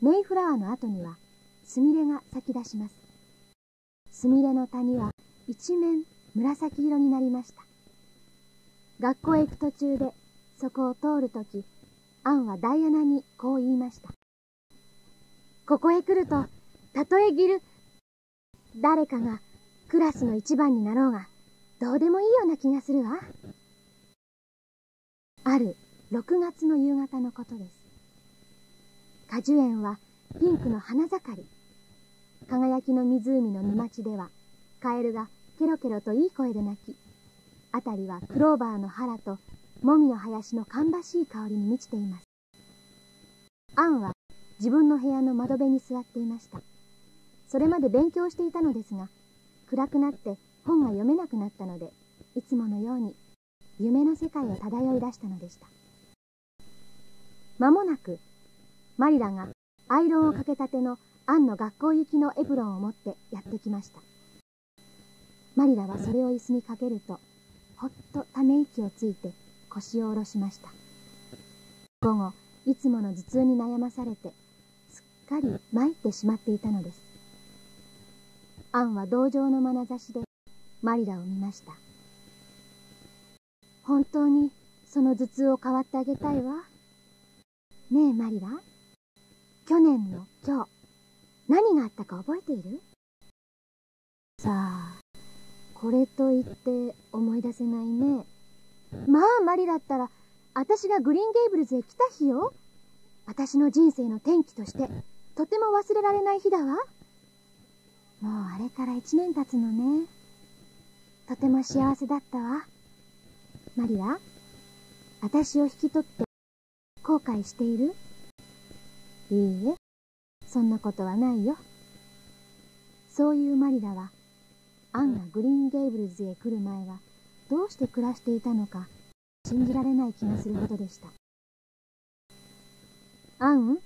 メイフラワーの後には、スミレが咲き出します。スミレの谷は、一面紫色になりました。学校へ行く途中で、そこを通るとき、アンはダイアナにこう言いました。ここへ来ると、たとえ誰かがクラスの一番になろうが、どうでもいいような気がするわ。ある6月の夕方のことです。果樹園はピンクの花盛り。輝きの湖の沼地では、カエルがケロケロといい声で鳴き、あたりはクローバーの原とモミの林の芳しい香りに満ちています。アンは自分の部屋の窓辺に座っていました。それまで勉強していたのですが、暗くなって本が読めなくなったので、いつものように夢の世界を漂い出したのでした。間もなく、マリラがアイロンをかけたてのアンの学校行きのエプロンを持ってやってきました。マリラはそれを椅子にかけると、ほっとため息をついて腰を下ろしました。午後、いつもの頭痛に悩まされて、すっかり参ってしまっていたのです。アンは同情の眼差しでマリラを見ました。本当にその頭痛を代わってあげたいわ。ねえマリラ、去年の今日、何があったか覚えている？さあ、これと言って思い出せないね。まあマリラったら、私がグリーンゲイブルズへ来た日よ。私の人生の転機として、とても忘れられない日だわ。もうあれから1年経つのね。とても幸せだったわ。マリラ、私を引き取って、後悔している？いいえ、そんなことはないよ。そういうマリラは、アンがグリーンゲイブルズへ来る前は、どうして暮らしていたのか知信じられない気がするほどでした。アン、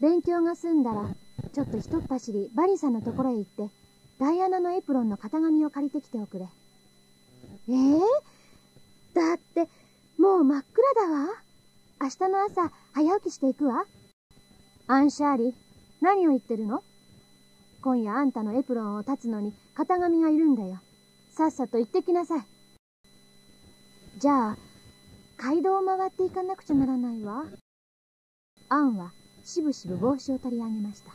勉強が済んだらちょっとひとっ走りバリさんのところへ行ってダイアナのエプロンの型紙を借りてきておくれ。だってもう真っ暗だわ。明日の朝早起きしていくわ。アンシャーリー、何を言ってるの？今夜あんたのエプロンを断つのに型紙がいるんだよ。さっさと行ってきなさい。じゃあ街道を回っていかなくちゃならないわ。アンはしぶしぶ帽子を取り上げました。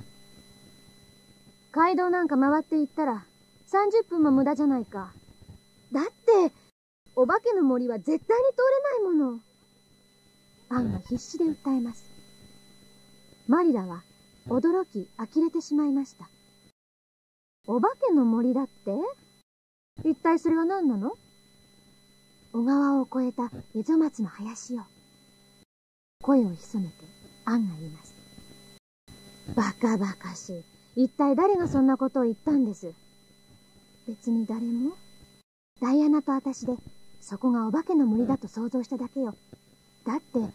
街道なんか回っていったら30分も無駄じゃないか。だってお化けの森は絶対に通れないもの。アンは必死で訴えます。マリラは驚き呆れてしまいました。お化けの森だって？一体それは何なの？小川を越えたエゾマツの林よ。声を潜めてアンが言います。バカバカしい。一体誰がそんなことを言ったんです？別に誰も。ダイアナと私でそこがお化けの森だと想像しただけよ。だって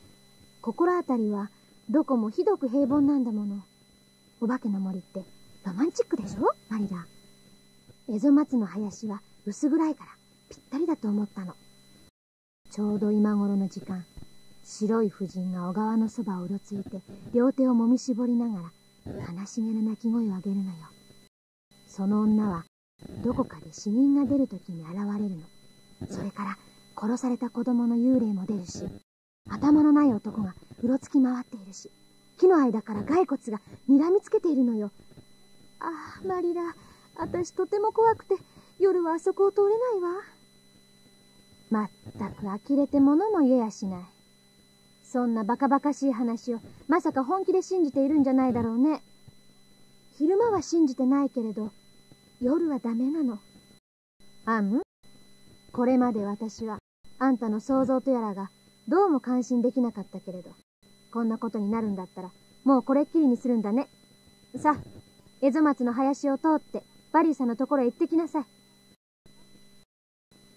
心当たりはどこもひどく平凡なんだもの。お化けの森ってロマンチックでしょ、マリラ。エゾマツの林は薄暗いからぴったりだと思ったの。ちょうど今頃の時間、白い婦人が小川のそばをうろついて両手をもみしぼりながら悲しげな鳴き声を上げるのよ。その女はどこかで死人が出る時に現れるの。それから殺された子供の幽霊も出るし、頭のない男がうろつき回っているし、木の間から骸骨がにらみつけているのよ。ああ、マリラ、私とても怖くて夜はあそこを通れないわ。まったく呆れて物も言えやしない。そんなバカバカしい話をまさか本気で信じているんじゃないだろうね。昼間は信じてないけれど夜はダメなの。アン、これまで私はあんたの想像とやらがどうも感心できなかったけれど、こんなことになるんだったらもうこれっきりにするんだね。さあ、エゾマツの林を通ってバリーさんのところへ行ってきなさい。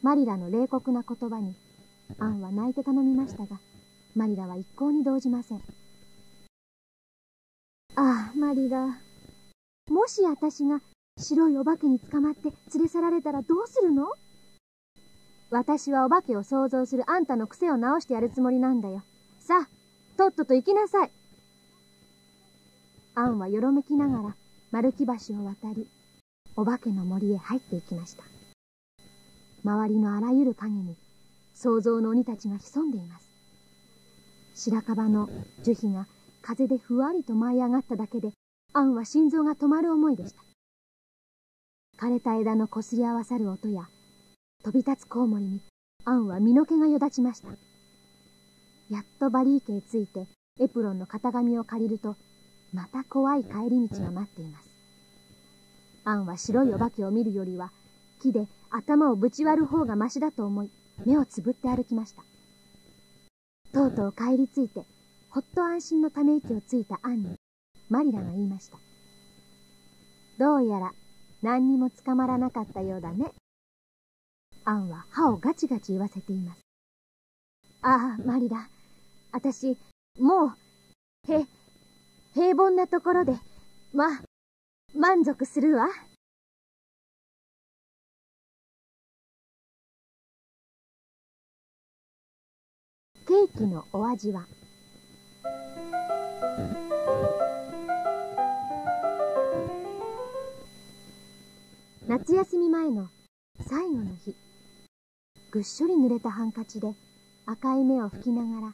マリラの冷酷な言葉にアンは泣いて頼みましたが、マリラは一向に動じません。ああ、マリラ、もし私が白いお化けに捕まって連れ去られたらどうするの？私はお化けを想像するあんたの癖を直してやるつもりなんだよ。さあ、とっとと行きなさい。アンはよろめきながら丸木橋を渡り、お化けの森へ入っていきました。周りのあらゆる影に想像の鬼たちが潜んでいます。白樺の樹皮が風でふわりと舞い上がっただけで、アンは心臓が止まる思いでした。枯れた枝のこすり合わさる音や飛び立つコウモリにアンは身の毛がよだちました。やっとバリーケへついてエプロンの型紙を借りると、また怖い帰り道が待っています。アンは白いお化けを見るよりは木で頭をぶち割る方がマシだと思い、目をつぶって歩きました。とうとう帰り着いてほっと安心のため息をついたアンにマリラが言いました。どうやら何にも捕まらなかったようだね。アンは歯をガチガチ言わせています。ああ、マリラ、私もう平凡なところで満足するわ。ケーキのお味は？夏休み前の最後の日、ぐっしょり濡れたハンカチで赤い目を拭きながら、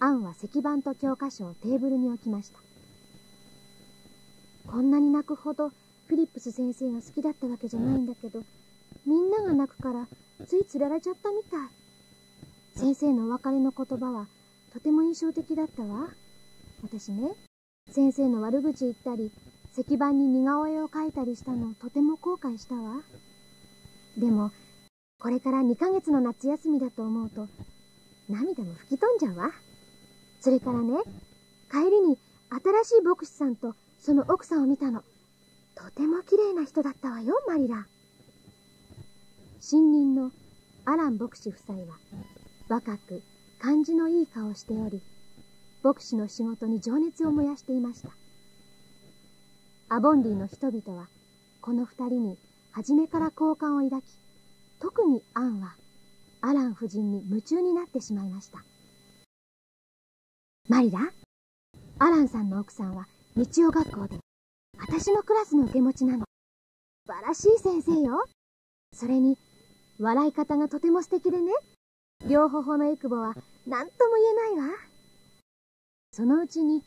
アンは石板と教科書をテーブルに置きました。こんなに泣くほどフィリップス先生が好きだったわけじゃないんだけど、みんなが泣くからつい釣られちゃったみたい。先生のお別れの言葉はとても印象的だったわ。私ね、先生の悪口言ったり石板に似顔絵を描いたりしたのをとても後悔したわ。でもこれから2ヶ月の夏休みだと思うと涙も吹き飛んじゃうわ。それからね、帰りに新しい牧師さんとその奥さんを見たの。とても綺麗な人だったわよ、マリラ。新任のアラン牧師夫妻は若く感じのいい顔をしており、牧師の仕事に情熱を燃やしていました。アボンリーの人々は、この二人に初めから好感を抱き、特にアンは、アラン夫人に夢中になってしまいました。マリラ、アランさんの奥さんは日曜学校で、私のクラスの受け持ちなの。素晴らしい先生よ。それに、笑い方がとても素敵でね。両頬のえくぼは何とも言えないわ。そのうちに、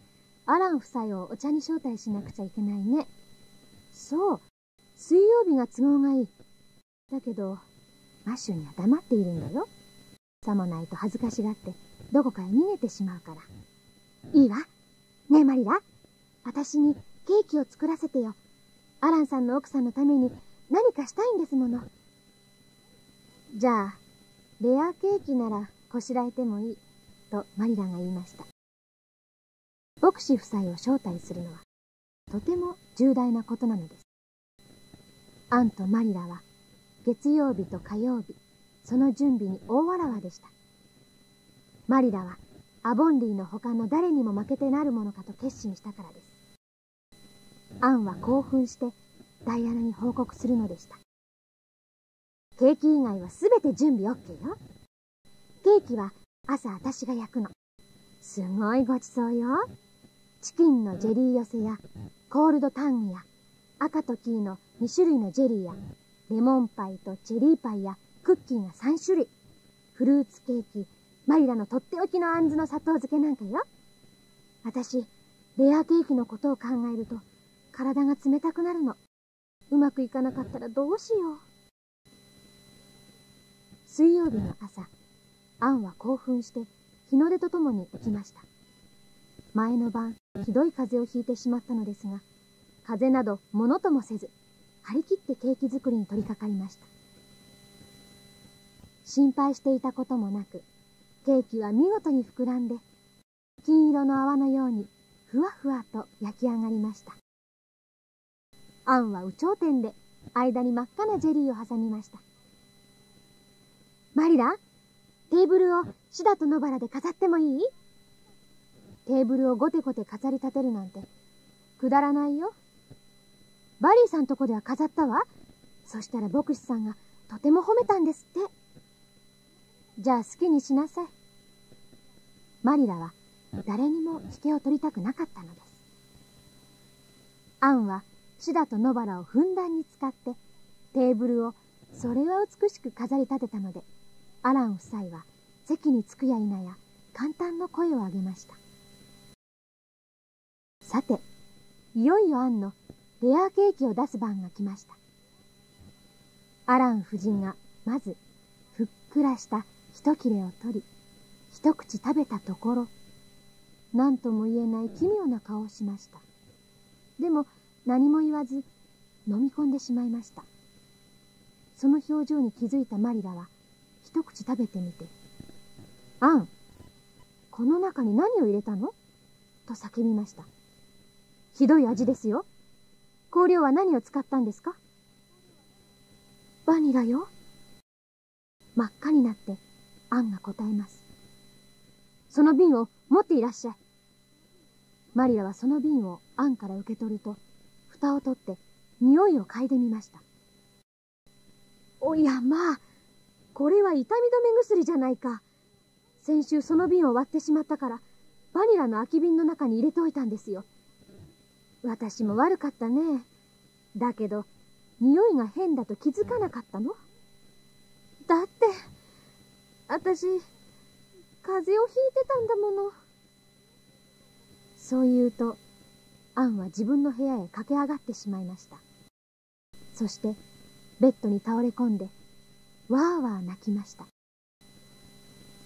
アラン夫妻をお茶に招待しなくちゃいけないね。そう、水曜日が都合がいい。だけど、マッシュには黙っているんだよ。さもないと恥ずかしがって、どこかへ逃げてしまうから。いいわ。ねえマリラ、私にケーキを作らせてよ。アランさんの奥さんのために何かしたいんですもの。じゃあ、レアケーキならこしらえてもいい、とマリラが言いました。牧師夫妻を招待するのは、とても重大なことなのです。アンとマリラは、月曜日と火曜日、その準備に大わらわでした。マリラは、アボンリーの他の誰にも負けてなるものかと決心したからです。アンは興奮してダイアナに報告するのでした。ケーキ以外はすべて準備 OK よ。ケーキは朝私が焼くの。すごいごちそうよ。チキンのジェリー寄せやコールドタングや赤と黄の2種類のジェリーやレモンパイとチェリーパイやクッキーが3種類。フルーツケーキ、マリラのとっておきのあんずの砂糖漬けなんかよ。私、レアケーキのことを考えると体が冷たくなるの。うまくいかなかったらどうしよう。水曜日の朝、アンは興奮して日の出とともに起きました。前の晩、ひどい風邪をひいてしまったのですが、風邪などものともせず、張り切ってケーキ作りに取り掛かりました。心配していたこともなく、ケーキは見事に膨らんで、金色の泡のようにふわふわと焼き上がりました。アンは有頂天で、間に真っ赤なジェリーを挟みました。マリラ、テーブルをシダと野バラで飾ってもいい？テーブルをゴテゴテ飾り立てるなんて、くだらないよ。バリーさんとこでは飾ったわ。そしたら牧師さんがとても褒めたんですって。じゃあ好きにしなさい。マリラは誰にも引けを取りたくなかったのです。アンは、シダと野バラをふんだんに使って、テーブルをそれは美しく飾り立てたので、アラン夫妻は席に着くや否や、簡単の声を上げました。さて、いよいよアンのレアケーキを出す番が来ました。アラン夫人がまず、ふっくらした一切れを取り、一口食べたところ、何とも言えない奇妙な顔をしました。でも、何も言わず、飲み込んでしまいました。その表情に気づいたマリラは、一口食べてみて、アン、この中に何を入れたの？と叫びました。ひどい味ですよ。香料は何を使ったんですか？バニラよ。真っ赤になって、アンが答えます。その瓶を持っていらっしゃい。マリラはその瓶をアンから受け取ると、蓋を取って、匂いを嗅いでみました。おやまあ、これは痛み止め薬じゃないか。先週その瓶を割ってしまったから、バニラの空き瓶の中に入れておいたんですよ。私も悪かったね。だけど、匂いが変だと気づかなかったの？だって、私、風邪をひいてたんだもの。そう言うと、アンは自分の部屋へ駆け上がってしまいました。そして、ベッドに倒れ込んで、わーわー泣きました。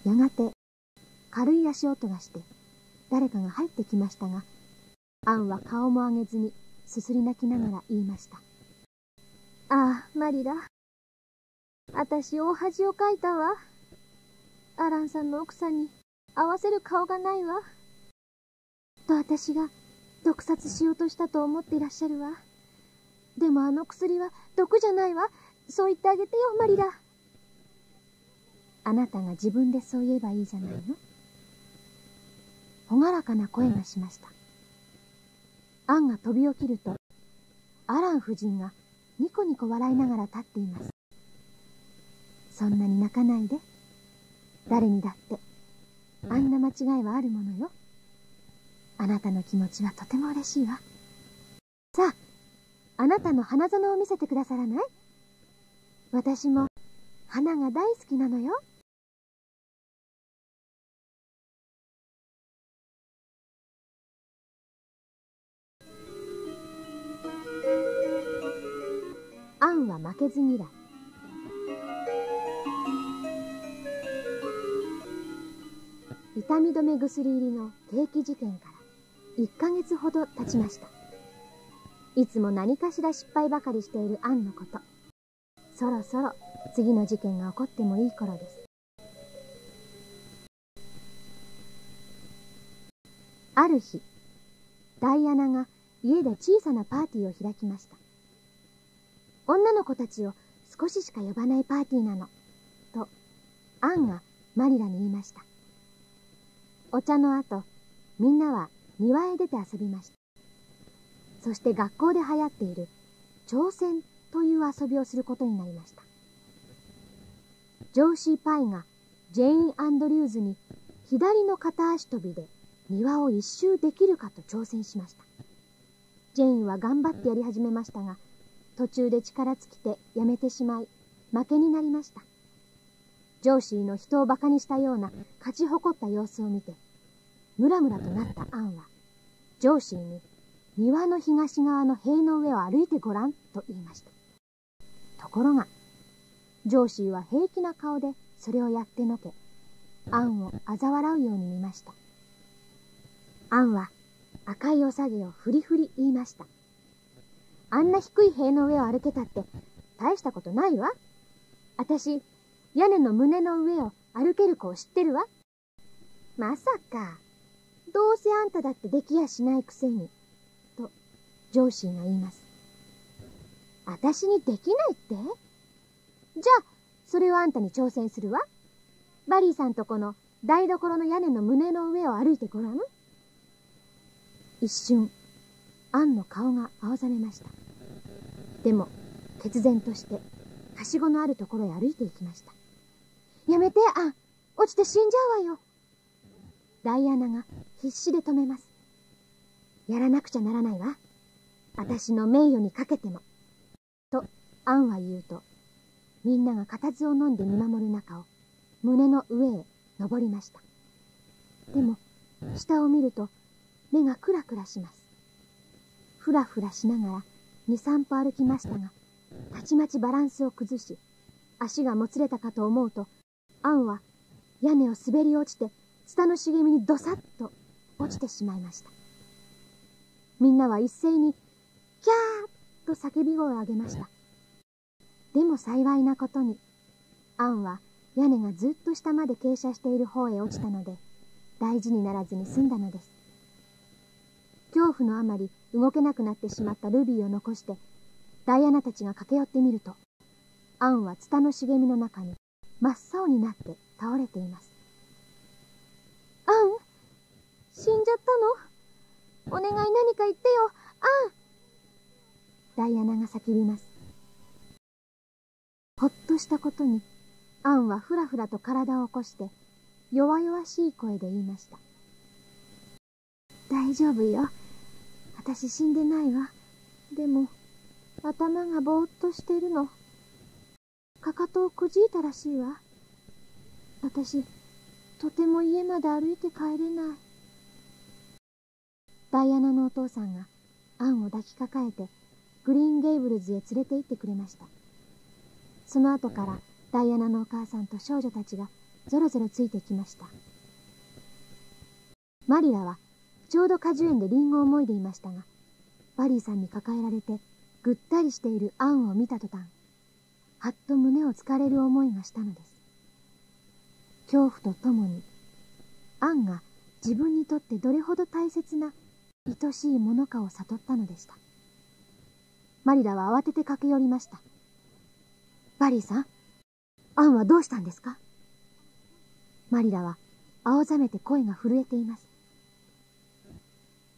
やがて、軽い足音がして、誰かが入ってきましたが、アンは顔も上げずに、すすり泣きながら言いました。ああ、マリラ。あたし、大恥をかいたわ。アランさんの奥さんに合わせる顔がないわ。と私が、毒殺しようとしたと思っていらっしゃるわ。でもあの薬は毒じゃないわ。そう言ってあげてよ、マリラ。あなたが自分でそう言えばいいじゃないの。朗らかな声がしました。アンが飛び起きると、アラン夫人がニコニコ笑いながら立っています。そんなに泣かないで。誰にだって、あんな間違いはあるものよ。あなたの気持ちはとても嬉しいわ。さあ、あなたの花園を見せてくださらない？私も花が大好きなのよ。アンは負けず嫌い。痛み止め薬入りの刑期事件から1ヶ月ほど経ちました。いつも何かしら失敗ばかりしているアンのこと、そろそろ次の事件が起こってもいい頃です。ある日、ダイアナが家で小さなパーティーを開きました。女の子たちを少ししか呼ばないパーティーなの、と、アンがマリラに言いました。お茶の後、みんなは庭へ出て遊びました。そして学校で流行っている挑戦という遊びをすることになりました。ジョーシー・パイがジェイン・アンドリューズに左の片足跳びで庭を一周できるかと挑戦しました。ジェインは頑張ってやり始めましたが、途中で力尽きてやめてしまい、負けになりました。ジョーシーの人を馬鹿にしたような勝ち誇った様子を見て、ムラムラとなったアンは、ジョーシーに庭の東側の塀の上を歩いてごらんと言いました。ところが、ジョーシーは平気な顔でそれをやってのけ、アンを嘲笑うように見ました。アンは赤いおさげをフリフリ言いました。あんな低い塀の上を歩けたって大したことないわ。私、屋根の胸の上を歩ける子を知ってるわ。まさか、どうせあんただってできやしないくせに、とジョーシーが言います。私にできないって？じゃあ、それをあんたに挑戦するわ。バリーさんとこの台所の屋根の胸の上を歩いてごらん。一瞬、アンの顔が青ざめました。でも、決然として、はしごのあるところへ歩いていきました。やめて、アン。落ちて死んじゃうわよ。ダイアナが必死で止めます。やらなくちゃならないわ。私の名誉にかけても。と、アンは言うと、みんなが固唾を飲んで見守る中を、胸の上へ登りました。でも、下を見ると、目がクラクラします。ふらふらしながら2、3歩歩きましたが、たちまちバランスを崩し、足がもつれたかと思うと、アンは屋根を滑り落ちて、下の茂みにどさっと落ちてしまいました。みんなは一斉に、キャーッと叫び声を上げました。でも幸いなことに、アンは屋根がずっと下まで傾斜している方へ落ちたので、大事にならずに済んだのです。恐怖のあまり動けなくなってしまったルビーを残して、ダイアナたちが駆け寄ってみると、アンはツタの茂みの中に真っ青になって倒れています。アン、死んじゃったの？お願い何か言ってよ、アン！ダイアナが叫びます。ほっとしたことに、アンはふらふらと体を起こして、弱々しい声で言いました。大丈夫よ。私死んでないわ。でも、頭がぼーっとしてるの。かかとをくじいたらしいわ。私、とても家まで歩いて帰れない。ダイアナのお父さんが、アンを抱きかかえて、グリーンゲイブルズへ連れて行ってくれました。その後から、ダイアナのお母さんと少女たちが、ぞろぞろついてきました。マリラは、ちょうど果樹園でリンゴをもいでいましたが、バリーさんに抱えられて、ぐったりしているアンを見た途端、はっと胸をつかれる思いがしたのです。恐怖とともに、アンが自分にとってどれほど大切な愛しいものかを悟ったのでした。マリラは慌てて駆け寄りました。バリーさん、アンはどうしたんですか？マリラは青ざめて声が震えています。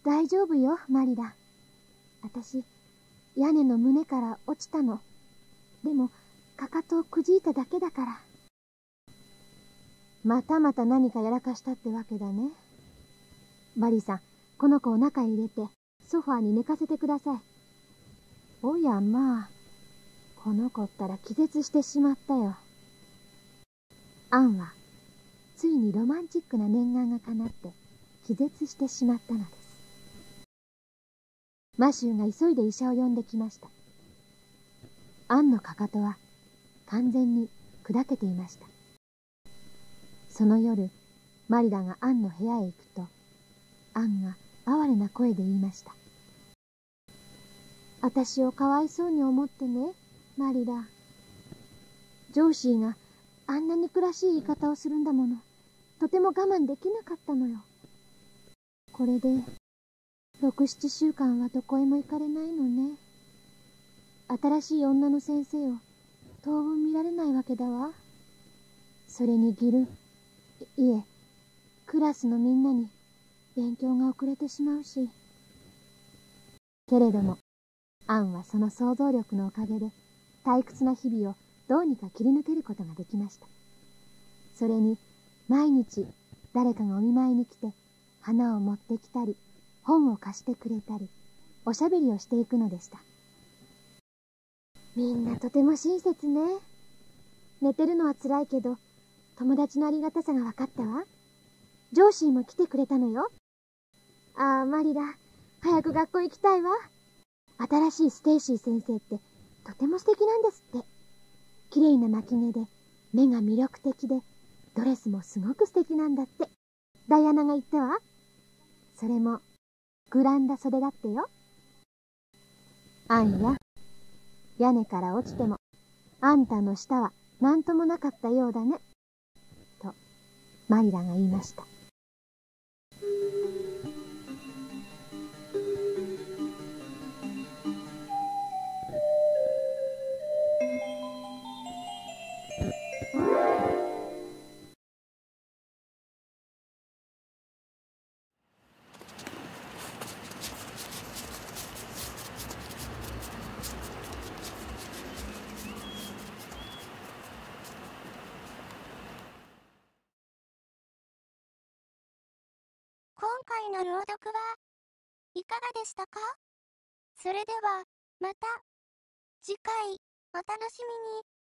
大丈夫よ、マリラ。私、屋根の胸から落ちたの。でも、かかとをくじいただけだから。またまた何かやらかしたってわけだね。バリーさん、この子を中へ入れて、ソファーに寝かせてください。おやまあ、この子ったら気絶してしまったよ。アンは、ついにロマンチックな念願が叶って、気絶してしまったのです。マシューが急いで医者を呼んできました。アンのかかとは完全に砕けていました。その夜、マリラがアンの部屋へ行くと、アンが哀れな声で言いました。私をかわいそうに思ってね、マリラ。ジョーシーがあんな憎らしい言い方をするんだもの、とても我慢できなかったのよ。これで、6、7週間はどこへも行かれないのね。新しい女の先生を当分見られないわけだわ。それにギル、いえ、クラスのみんなに勉強が遅れてしまうし。けれども、アンはその想像力のおかげで退屈な日々をどうにか切り抜けることができました。それに、毎日誰かがお見舞いに来て花を持ってきたり、本を貸してくれたり、おしゃべりをしていくのでした。みんなとても親切ね。寝てるのは辛いけど、友達のありがたさが分かったわ。ジョーシーも来てくれたのよ。ああ、マリラ、早く学校行きたいわ。新しいステイシー先生って、とても素敵なんですって。綺麗な巻き毛で、目が魅力的で、ドレスもすごく素敵なんだって。ダイアナが言ったわ。それも、グランダ袖だってよ。アンや、屋根から落ちても、あんたの舌は何ともなかったようだね。と、マリラが言いました。今回の朗読はいかがでしたか？それではまた次回お楽しみに。